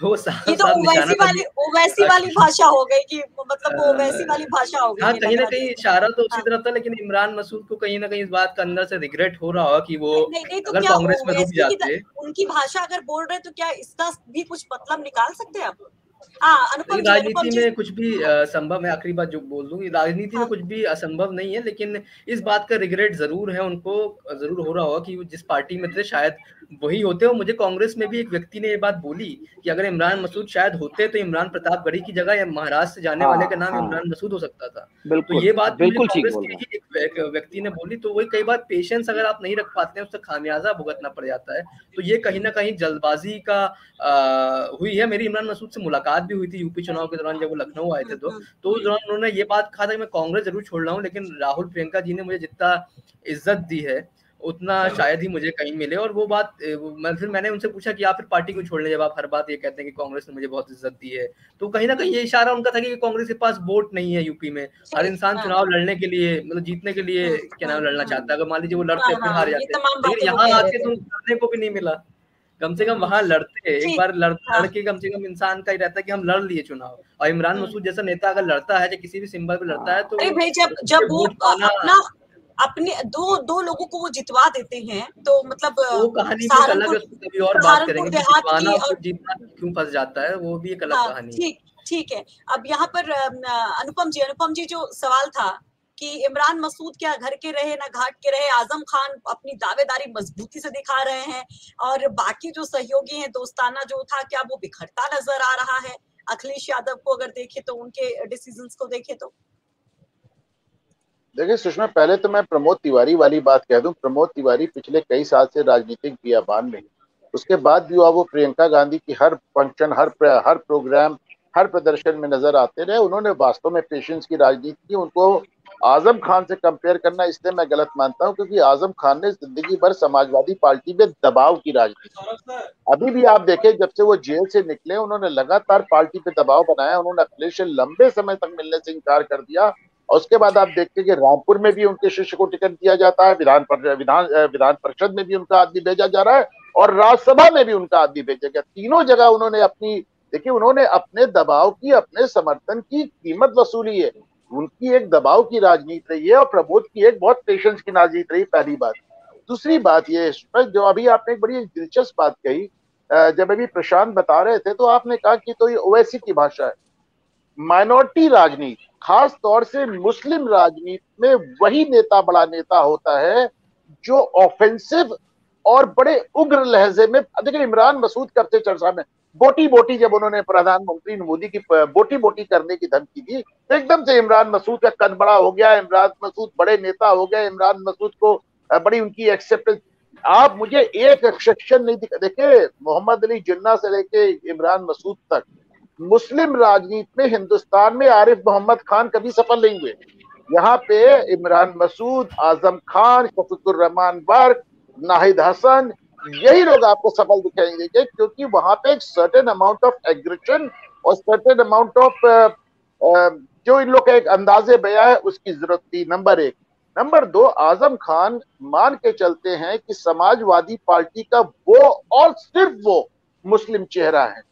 तो ये तो वैसी वाली वैसी वाली भाषा हो गई कि मतलब वो वैसी वाली भाषा हो गई। हाँ, कहीं ना कहीं इशारा तो उसी तरफ था, लेकिन इमरान मसूद को कहीं ना कहीं इस बात का अंदर से रिग्रेट हो रहा होगा कि वो नहीं, नहीं, तो अगर कांग्रेस में रुक जाते, उनकी भाषा अगर बोल रहे तो क्या इसका भी कुछ मतलब निकाल सकते हैं आप? राजनीति में कुछ भी संभव है, आखिरी बात जो बोल दूंगी, राजनीति में कुछ भी असंभव नहीं है, लेकिन इस बात का रिग्रेट जरूर है उनको, जरूर हो रहा होगा कि जिस पार्टी में थे शायद वही होते हो। मुझे कांग्रेस में भी एक व्यक्ति ने ये बात बोली कि अगर इमरान मसूद शायद होते तो इमरान प्रतापगढ़ी की जगह या महाराष्ट्र से जाने वाले का नाम इमरान मसूद हो सकता था। तो ये बात बिल्कुल कांग्रेस की एक व्यक्ति ने बोली। तो वही कई बार पेशेंस अगर आप नहीं रख पाते हैं उससे खामियाजा भुगतना पड़ जाता है। तो ये कहीं ना कहीं जल्दबाजी का हुई है। मेरी इमरान मसूद से मुलाकात भी हुई थी यूपी चुनाव के दौरान, जब वो लखनऊ आए थे तो तो उस दौरान उन्होंने ये बात कहा था कि मैं कांग्रेस जरूर छोड़ रहा हूं, लेकिन राहुल प्रियंका जी ने मुझे जितना इज्जत दी है उतना शायद ही मुझे कहीं मिले। और वो बात मैं, फिर मैंने उनसे पूछा कि आप फिर पार्टी को छोड़ने, जब आप हर बात ये कहते हैं कि कांग्रेस ने मुझे बहुत इज्जत दी है। तो कहीं ना कहीं ये इशारा उनका था कि कांग्रेस के पास वोट नहीं है यूपी में, हर इंसान चुनाव लड़ने के लिए, मतलब जीतने के लिए क्या नाम लड़ना चाहता है। अगर मान लीजिए वो लड़ते फिर हार जाते, लेकिन यहाँ आके तुम लड़ने को भी नहीं मिला, कम से कम वहां लड़ते, एक बार लड़ लड़के कम से कम इंसान का ही रहता है कि हम लड़ लिए चुनाव। और इमरान मसूद जैसा नेता अगर लड़ता है, किसी भी सिंबल पे लड़ता है, तो अरे भाई जब जब वो अपना अपने दो दो लोगों को वो जितवा देते हैं तो मतलब वो कहानी भी अलग, कभी और बात करेंगे, जीतना क्यों फंस जाता है वो भी एक अलग कहानी है। ठीक है, अब यहाँ पर अनुपम जी अनुपम जी जो सवाल था कि इमरान मसूद क्या घर के रहे ना घाट के रहे, आजम खान अपनी दावेदारी मजबूती से दिखा रहे हैं और बाकी जो सहयोगी हैं, दोस्ताना जो था क्या वो बिखरता नजर आ रहा है? अखिलेश यादव को अगर देखे तो, उनके डिसीजंस को देखे तो देखिए सुषमा, पहले तो मैं प्रमोद तिवारी वाली बात कह दूं। प्रमोद तिवारी पिछले कई साल से राजनीतिक बियाबान में, उसके बाद भी वो प्रियंका गांधी की हर फंक्शन, हर हर प्रोग्राम, हर प्रदर्शन में नजर आते रहे। उन्होंने वास्तव में पेशेंस की राजनीति की। उनको आजम खान से कंपेयर करना इसलिए मैं गलत मानता हूं क्योंकि आजम खान ने जिंदगी भर समाजवादी पार्टी में दबाव की राजनीति, अभी भी आप देखें जब से वो जेल से निकले उन्होंने लगातार पार्टी पे दबाव बनाया। उन्होंने अखिलेश से लंबे समय तक मिलने से इनकार कर दिया, और उसके बाद आप देखते कि रामपुर में भी उनके शिष्य को टिकट दिया जाता है, विधान विधान विधान परिषद में भी उनका आदमी भेजा जा रहा है और राज्यसभा में भी उनका आदमी भेजा गया। तीनों जगह उन्होंने अपनी, देखिए उन्होंने अपने दबाव की, अपने समर्थन की कीमत वसूली है। उनकी एक दबाव की राजनीति रही है और प्रमोद की एक बहुत पेशेंस की राजनीति रही, पहली बात। दूसरी बात ये जो अभी आपने एक बड़ी दिलचस्प बात कही, जब अभी प्रशांत बता रहे थे तो आपने कहा कि तो ये ओवैसी की भाषा है। माइनॉरिटी राजनीति, खास तौर से मुस्लिम राजनीति में वही नेता बड़ा नेता होता है जो ऑफेंसिव और बड़े उग्र लहजे में, देखिए इमरान मसूद करते चर्चा में बोटी बोटी, जब उन्होंने प्रधानमंत्री मोदी की बोटी बोटी करने की धमकी दी तो एकदम से इमरान मसूद का कद बड़ा हो गया, इमरान मसूद बड़े नेता हो गए, इमरान मसूद को बड़ी उनकी एक्सेप्टेंस। आप मुझे एक एक्सेप्शन नहीं दिखा, देखिए मोहम्मद अली जिन्ना से लेके इमरान मसूद तक मुस्लिम राजनीति में हिंदुस्तान में आरिफ मोहम्मद खान कभी सफल नहीं हुए। यहाँ पे इमरान मसूद, आजम खान, शफीकुर्रहमान बर्क, नाहिद हसन, यही लोग आपको सफल दिखाई देंगे क्योंकि वहां पे एक सर्टेन अमाउंट ऑफ एग्रेशन और सर्टेन अमाउंट ऑफ जो इन लोग का एक अंदाजे बया है उसकी जरूरत थी। नंबर एक। नंबर दो, आजम खान मान के चलते हैं कि समाजवादी पार्टी का वो और सिर्फ वो मुस्लिम चेहरा है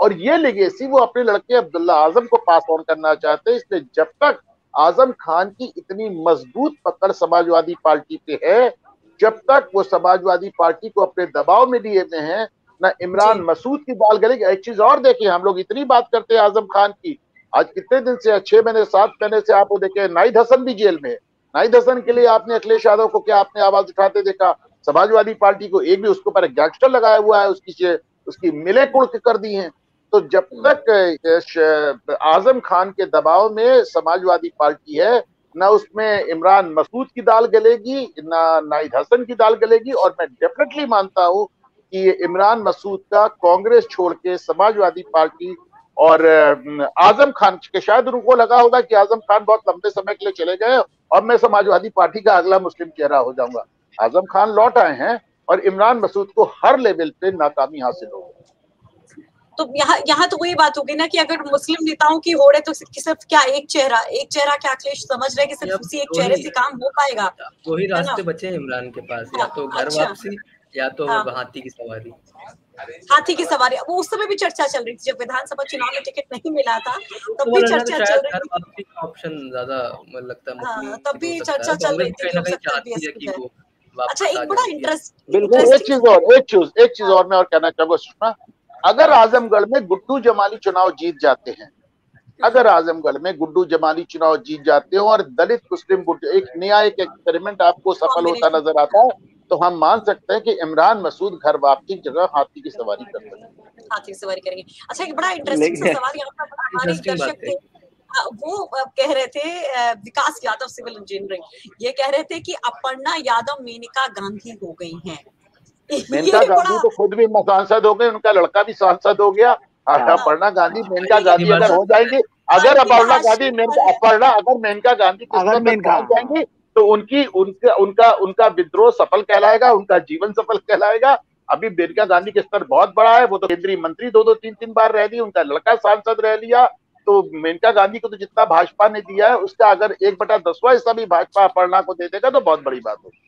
और ये लेगेसी वो अपने लड़के अब्दुल्ला आजम को पास ऑन करना चाहते हैं। इसलिए जब तक आजम खान की इतनी मजबूत पकड़ समाजवादी पार्टी पे है जब तक वो समाजवादी पार्टी को अपने दबाव में लिए हुए हैं, ना इमरान मसूद की बाल गली। एक चीज और देखिए, हम लोग इतनी बात करते हैं आजम खान की, आज कितने दिन से, छह महीने सात महीने से आपको देखे नाहिद हसन भी जेल में। नाहिद हसन के लिए आपने अखिलेश यादव को क्या आपने आवाज उठाते देखा? समाजवादी पार्टी को एक भी उसके ऊपर गैंगस्टर लगाया हुआ है, उसकी उसकी मिले कुड़क कर दी हैं। तो जब तक आजम खान के दबाव में समाजवादी पार्टी है, ना उसमें इमरान मसूद की दाल गलेगी, ना नाहिद हसन की दाल गलेगी। और मैं डेफिनेटली मानता हूं कि ये इमरान मसूद का कांग्रेस छोड़ के समाजवादी पार्टी और आजम खान के, शायद उनको लगा होगा कि आजम खान बहुत लंबे समय के लिए चले गए और मैं समाजवादी पार्टी का अगला मुस्लिम चेहरा हो जाऊंगा। आजम खान लौट आए हैं और इमरान मसूद को हर लेवल पे नाकामी हासिल हो। तो यहाँ यहाँ तो वही बात हो गई ना कि अगर मुस्लिम नेताओं की होड़ है तो सिर्फ क्या एक चेहरा, एक चेहरा क्या अखिलेश समझ रहे कि सिर्फ उसी एक चेहरे से काम हो पाएगा? वही रास्ते बचे इमरान के पास, या तो घर वापसी या तो हाथी की सवारी। हाथी की सवारी वो उस समय भी चर्चा चल रही थी जब विधानसभा चुनाव में टिकट नहीं मिला था, तब भी चर्चा चल रही थी। ऑप्शन ज्यादा लगता है, तब भी चर्चा चल रही थी। अच्छा, एक बड़ा इंटरेस्ट बिल्कुल एक चीज और एक चीज एक चीज और मैं और कहना चाहूंगा सुषमा, अगर आजमगढ़ में गुड्डू जमाली चुनाव जीत जाते हैं, अगर आजमगढ़ में गुड्डू जमाली चुनाव जीत जाते हो और दलित मुस्लिम एक नया एक एक्सपेरिमेंट आपको सफल होता नजर आता है, तो हम मान सकते हैं कि इमरान मसूद घर वापसी की जगह हाथी की सवारी कर सकते हैं, हाथी की सवारी करेंगे। अच्छा, एक बड़ा इंटरेस्टिंग सवाल यहाँ पर हमारे दर्शक थे, वो कह रहे थे विकास यादव सिविल इंजीनियरिंग, ये कह रहे थे कि अपर्णा यादव मेनका गांधी हो गई हैं। मेनका गांधी तो खुद भी सांसद हो गए, उनका लड़का भी सांसद हो गया। अपर्णा गांधी मेनका गांधी अगर हो जाएंगी, अगर अपर्णा गांधी अपर्णा अगर मेनका गांधी हो जाएंगी तो उनकी उनका उनका उनका विद्रोह सफल कहलाएगा, उनका जीवन सफल कहलाएगा। अभी मेनका गांधी का स्तर बहुत बड़ा है, वो तो केंद्रीय मंत्री दो दो तीन तीन बार रह ली, उनका लड़का सांसद रह लिया। तो मेनका गांधी को तो जितना भाजपा ने दिया है उसका अगर एक बटा दसवां हिस्सा भी भाजपा अपर्णा को दे देगा तो बहुत बड़ी बात होगी।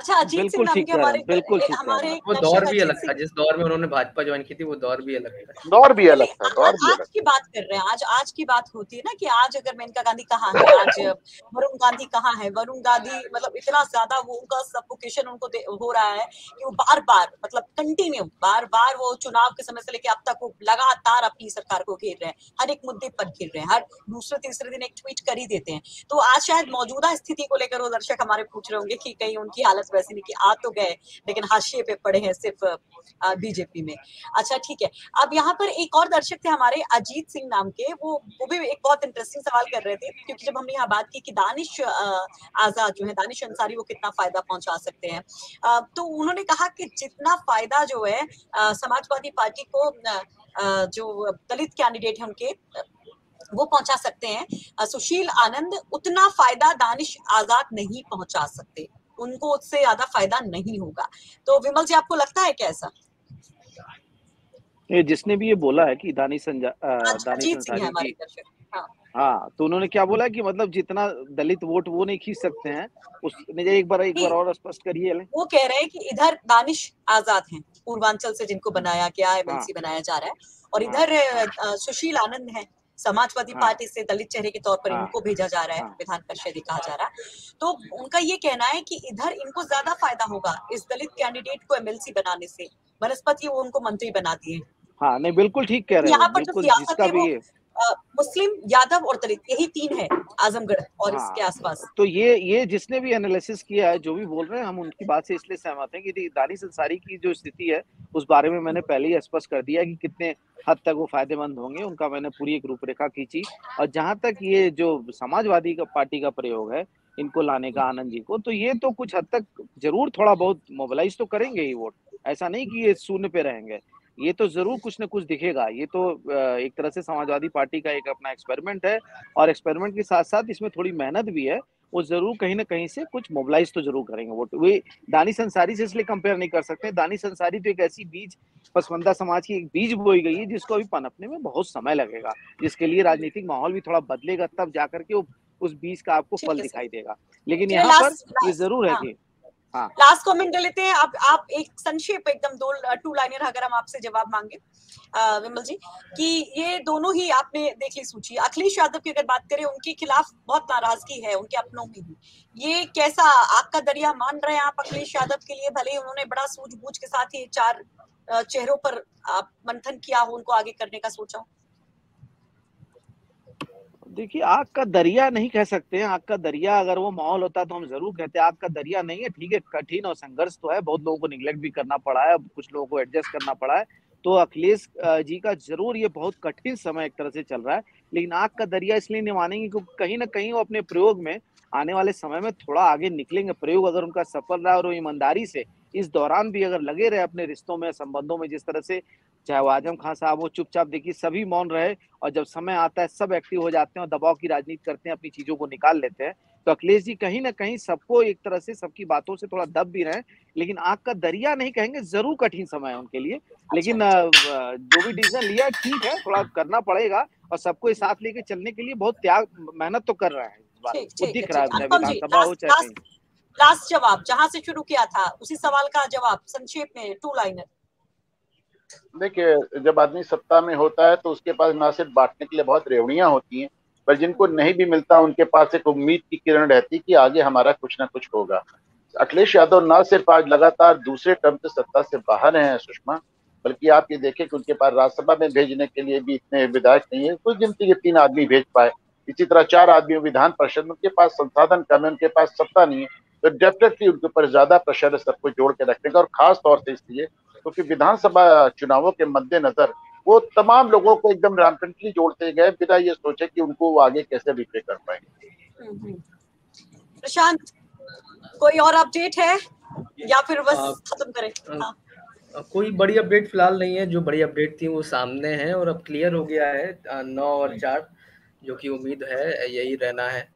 अच्छा, अजीत सिंह नाम के हमारे बिल्कुल हमारे वो दौर भी अलग था, जिस दौर में उन्होंने भाजपा ज्वाइन की थी वो दौर भी अलग था, दौर भी अलग था। दौर भी आज की बात कर रहे हैं, आज आज की बात होती है ना कि आज अगर मेनका गांधी कहाँ है, आज वरुण गांधी कहाँ है? वरुण गांधी मतलब इतना ज्यादा वो उनका सफोकेशन उनको हो रहा है कि वो बार बार मतलब कंटिन्यू बार बार वो चुनाव के समय से लेके अब तक वो लगातार अपनी सरकार को घेर रहे हैं, हर एक मुद्दे पर घेर रहे हैं, हर दूसरे तीसरे दिन एक ट्वीट कर ही देते हैं। तो आज शायद मौजूदा स्थिति को लेकर वो दर्शक हमारे पूछ रहे होंगे कि कहीं उनकी हालत वैसे नहीं कि आ तो गए लेकिन हाशिए पे पड़े हैं सिर्फ बीजेपी में। अच्छा ठीक है, अब यहाँ पर एक और दर्शक थे हमारे अजीत सिंह नाम के, वो वो भी एक बहुत इंटरेस्टिंग सवाल कर रहे थे क्योंकि जब हमने यहाँ बात की कि दानिश आजाद जो है, दानिश अंसारी, वो कितना फायदा पहुंचा सकते हैं, तो उन्होंने कहा कि जितना फायदा जो है समाजवादी पार्टी को जो दलित कैंडिडेट है उनके वो पहुंचा सकते हैं सुशील आनंद, उतना फायदा दानिश आजाद नहीं पहुंचा सकते, उनको उससे ज्यादा फायदा नहीं होगा। तो विमल जी आपको लगता है क्या ऐसा? जिसने भी ये बोला है कि दानिश दानिश अंसारी, हाँ, तो उन्होंने क्या बोला कि मतलब जितना दलित वोट वो नहीं खींच सकते हैं, उसने एक बार एक बार और स्पष्ट करिए। वो कह रहे हैं कि इधर दानिश आजाद हैं पूर्वांचल से जिनको बनाया गया है, एमएलसी बनाया जा रहा है, और इधर सुशील आनंद है समाजवादी हाँ, पार्टी से दलित चेहरे के तौर पर हाँ, इनको भेजा जा रहा है, हाँ, विधान परिषद कहा जा रहा है। तो उनका ये कहना है कि इधर इनको ज्यादा फायदा होगा इस दलित कैंडिडेट को एमएलसी बनाने से, वनस्पति वो उनको मंत्री बना दिए। हाँ, नहीं बिल्कुल ठीक कह रहे हैं। यहाँ पर जो सियासत है मुस्लिम, यादव और दलित, यही तीन है आजमगढ़ और हाँ, इसके आसपास। तो ये ये जिसने भी एनालिसिस किया है, जो भी बोल रहे हैं, हम उनकी बात से इसलिए सहमत हैं कि दानिश अंसारी की जो स्थिति है उस बारे में मैंने पहले ही स्पष्ट कर दिया कि कितने हद तक वो फायदेमंद होंगे, उनका मैंने पूरी एक रूपरेखा खींची। और जहाँ तक ये जो समाजवादी का पार्टी का प्रयोग है इनको लाने का, आनंद जी को, तो ये तो कुछ हद तक जरूर थोड़ा बहुत मोबिलाइज तो करेंगे ही वोट, ऐसा नहीं कि ये शून्य पे रहेंगे, ये तो जरूर कुछ न कुछ दिखेगा। ये तो एक तरह से समाजवादी पार्टी का एक अपना एक्सपेरिमेंट है और एक्सपेरिमेंट के साथ साथ इसमें थोड़ी मेहनत भी है, वो जरूर कहीं ना कहीं से कुछ मोबिलाइज तो जरूर करेंगे वोट। वे दानिश अंसारी से इसलिए कंपेयर नहीं कर सकते, दानिश अंसारी तो एक ऐसी बीज, पसमंदा समाज की एक बीज बोई गई है जिसको अभी पनपने में बहुत समय लगेगा, जिसके लिए राजनीतिक माहौल भी थोड़ा बदलेगा, तब जाकर के वो उस बीज का आपको फल दिखाई देगा। लेकिन यहाँ पर ये जरूर है कि लास्ट कमेंट ले लेते हैं। आप आप एक संक्षेप एकदम दो टू लाइनर अगर हम आपसे जवाब मांगे विमल जी कि ये दोनों ही आपने देख ली सूची। अखिलेश यादव की अगर बात करें, उनके खिलाफ बहुत नाराजगी है उनके अपनों में ही, ये कैसा आग का दरिया मान रहे हैं आप अखिलेश यादव के लिए? भले ही उन्होंने बड़ा सूझबूझ के साथ ये चार चेहरों पर आप मंथन किया हो, उनको आगे करने का सोचा हो। देखिए, आग का दरिया नहीं कह सकते हैं। आग का दरिया अगर वो माहौल होता तो हम जरूर कहते। आग का दरिया नहीं है, ठीक है, कठिन और संघर्ष तो है, बहुत लोगों को निगलेक्ट भी करना पड़ा है, कुछ लोगों को एडजस्ट करना पड़ा है। तो अखिलेश जी का जरूर ये बहुत कठिन समय एक तरह से चल रहा है, लेकिन आग का दरिया इसलिए नहीं मानेंगे क्योंकि कहीं ना कहीं वो अपने प्रयोग में आने वाले समय में थोड़ा आगे निकलेंगे। प्रयोग अगर उनका सफल रहा और वो ईमानदारी से इस दौरान भी अगर लगे रहे अपने रिश्तों में, संबंधों में, जिस तरह से चाहे वो आजम खान साहब हो, चुपचाप देखिए सभी मौन रहे और जब समय आता है सब एक्टिव हो जाते हैं और दबाव की राजनीति करते हैं, अपनी चीजों को निकाल लेते हैं। तो अखिलेश जी कहीं ना कहीं सबको एक तरह से सबकी बातों से थोड़ा दब भी रहे, लेकिन आग का दरिया नहीं कहेंगे, जरूर कठिन समय है उनके लिए। लेकिन जो भी डिसीजन लिया ठीक है, थोड़ा करना पड़ेगा और सबको साथ लेके चलने के लिए बहुत त्याग मेहनत तो कर रहे हैं, दिख रहा है विधानसभा हो चाहे। लास्ट जवाब जहाँ से शुरू किया था उसी सवाल का जवाब संक्षेप में, टू लाइनर। देखिए, जब आदमी सत्ता में होता है तो उसके पास ना सिर्फ बांटने के लिए बहुत रेवड़ियां होती हैं, पर जिनको नहीं भी मिलता उनके पास एक उम्मीद की किरण रहती कि आगे हमारा कुछ ना कुछ होगा। अखिलेश यादव ना सिर्फ आज लगातार दूसरे टर्म से सत्ता से बाहर हैं सुषमा, बल्कि आप ये देखें कि उनके पास राज्यसभा में भेजने के लिए भी इतने विधायक नहीं है, कुछ गिनती के तीन आदमी भेज पाए। इसी तरह चार आदमी विधान परिषद में, उनके पास संसाधन कम है, उनके पास सत्ता नहीं है, तो डेफिनेटली उनके ऊपर ज्यादा प्रेशर है सबको जोड़ के रखने का। और खास तौर से इसलिए क्योंकि तो विधानसभा चुनावों के मद्देनजर वो तमाम लोगों को एकदम रैम्पेंटली जोड़ते गए बिना ये सोचे कि उनको आगे कैसे रिप्ले कर पाएंगे। प्रशांत, कोई और अपडेट है या फिर बस खत्म करें? हाँ। कोई बड़ी अपडेट फिलहाल नहीं है, जो बड़ी अपडेट थी वो सामने है और अब क्लियर हो गया है नौ और चार, जो कि उम्मीद है यही रहना है।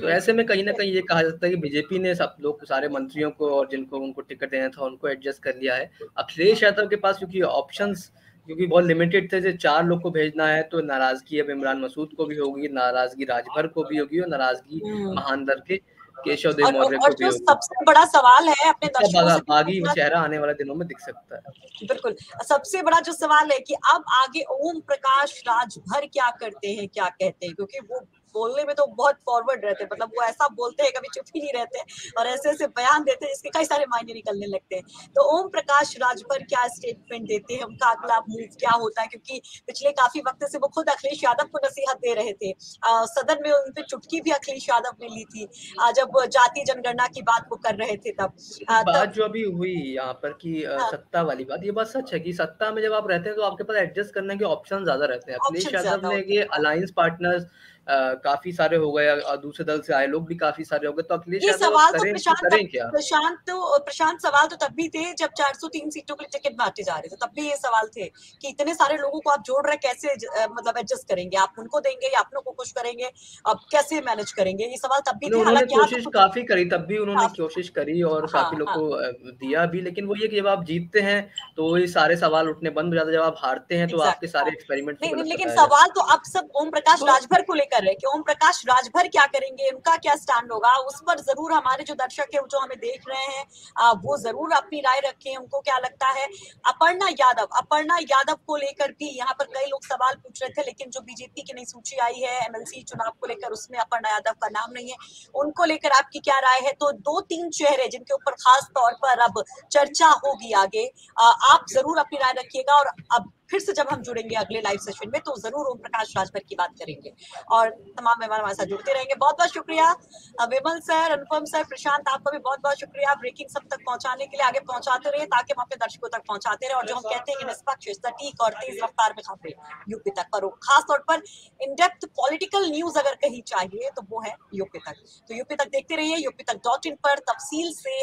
तो ऐसे में कहीं ना कहीं ये कहा जाता है कि बीजेपी ने सब लोग सारे मंत्रियों को और जिनको उनको टिकट देना था उनको एडजस्ट कर लिया है। अखिलेश यादव के पास क्योंकि ऑप्शंस क्योंकि बहुत लिमिटेड थे, जैसे चार लोग को भेजना है तो नाराजगी अब इमरान मसूद को भी होगी, नाराजगी राजभर को भी होगी और नाराजगी महानदर के केशव देव मौर्य को भी होगी। सबसे बड़ा सवाल है अपने दर्शकों से, बागी चेहरा आने वाले दिनों में दिख सकता है। बिल्कुल, सबसे बड़ा जो सवाल है कि अब आगे ओम प्रकाश राजभर क्या करते हैं, क्या कहते हैं, क्योंकि वो बोलने में तो बहुत फॉरवर्ड रहते हैं, मतलब वो ऐसा बोलते हैं कभी चुप ही नहीं रहते और ऐसे ऐसे बयान देते हैं जिसके कई सारे मायने निकलने लगते हैं। तो ओम प्रकाश राजभर क्या स्टेटमेंट देते हैं, उनका अगला मूव क्या होता है? क्योंकि पिछले काफी वक्त से वो खुद अखिलेश यादव को नसीहत दे रहे थे, आ, सदन में उन पर चुटकी भी अखिलेश यादव ने ली थी आ, जब जातीय जनगणना की बात वो कर रहे थे तब आ, बात जो अभी हुई यहाँ पर की सत्ता वाली बात, ये बात सच है की सत्ता में जब आप रहते हैं तो आपके पास एडजस्ट करने के ऑप्शन ज्यादा रहते हैं। अखिलेश यादव ने ये अलायंस पार्टनर्स Uh, काफी सारे हो गए और दूसरे दल से आए लोग भी काफी सारे हो गए, तो अखिलेश यादव करें, तो करें क्या? प्रशांत तो प्रशांत सवाल तो तब भी थे जब चार सौ तीन सीटों के लिए टिकट बांटे जा रहे थे, तब भी ये सवाल थे कि इतने सारे लोगों को आप जोड़ रहे कैसे, मतलब एडजस्ट करेंगे, आप उनको देंगे या अपनों को खुश करेंगे, आप कैसे मैनेज करेंगे, ये सवाल तब भी थे। हालांकि कोशिश काफी करी, तब भी उन्होंने कोशिश करी और काफी लोग को दिया भी, लेकिन वो ये कि जब आप जीतते हैं तो ये सारे सवाल उठने बंद हो जाते हैं, जब आप हारते हैं तो आपके सारे एक्सपेरिमेंट। लेकिन सवाल तो अब सब ओम प्रकाश राजभर को लेकर कि ओम प्रकाश राजभर क्या करेंगे, उनका क्या स्टैंड होगा, उस पर जरूर हमारे जो दर्शक है जो हमें देख रहे हैं वो जरूर अपनी राय रखें, उनको क्या लगता है। अपर्णा यादव, अपर्णा यादव को लेकर भी यहाँ पर कई लोग सवाल पूछ रहे थे, लेकिन जो बीजेपी की नई सूची आई है एमएलसी चुनाव को लेकर उसमें अपर्णा यादव का नाम नहीं है, उनको लेकर आपकी क्या राय है? तो दो तीन चेहरे जिनके ऊपर खास तौर पर अब चर्चा होगी आगे, आप जरूर अपनी राय रखिएगा और अब फिर से जब हम जुड़ेंगे अगले लाइव सेशन में तो जरूर ओम प्रकाश राजभर की बात करेंगे और तमाम मेहमान हमारे साथ जुड़ते रहेंगे। बहुत बहुत शुक्रिया विमल सर, अनुपम सर, प्रशांत, आपका भी बहुत बहुत शुक्रिया ब्रेकिंग सब तक पहुंचाने के लिए। आगे पहुंचाते रहे ताकि हम अपने दर्शकों तक पहुंचाते रहे और जो हम कहते हैं निष्पक्ष, सटीक और तेज रफ्तार में खबरें यूपी तक पर, खासतौर पर इनडेप्थ पॉलिटिकल न्यूज अगर कहीं चाहिए तो वो है यूपी तक। तो यूपी तक देखते रहिए, यूपी तक डॉट इन पर तफसील से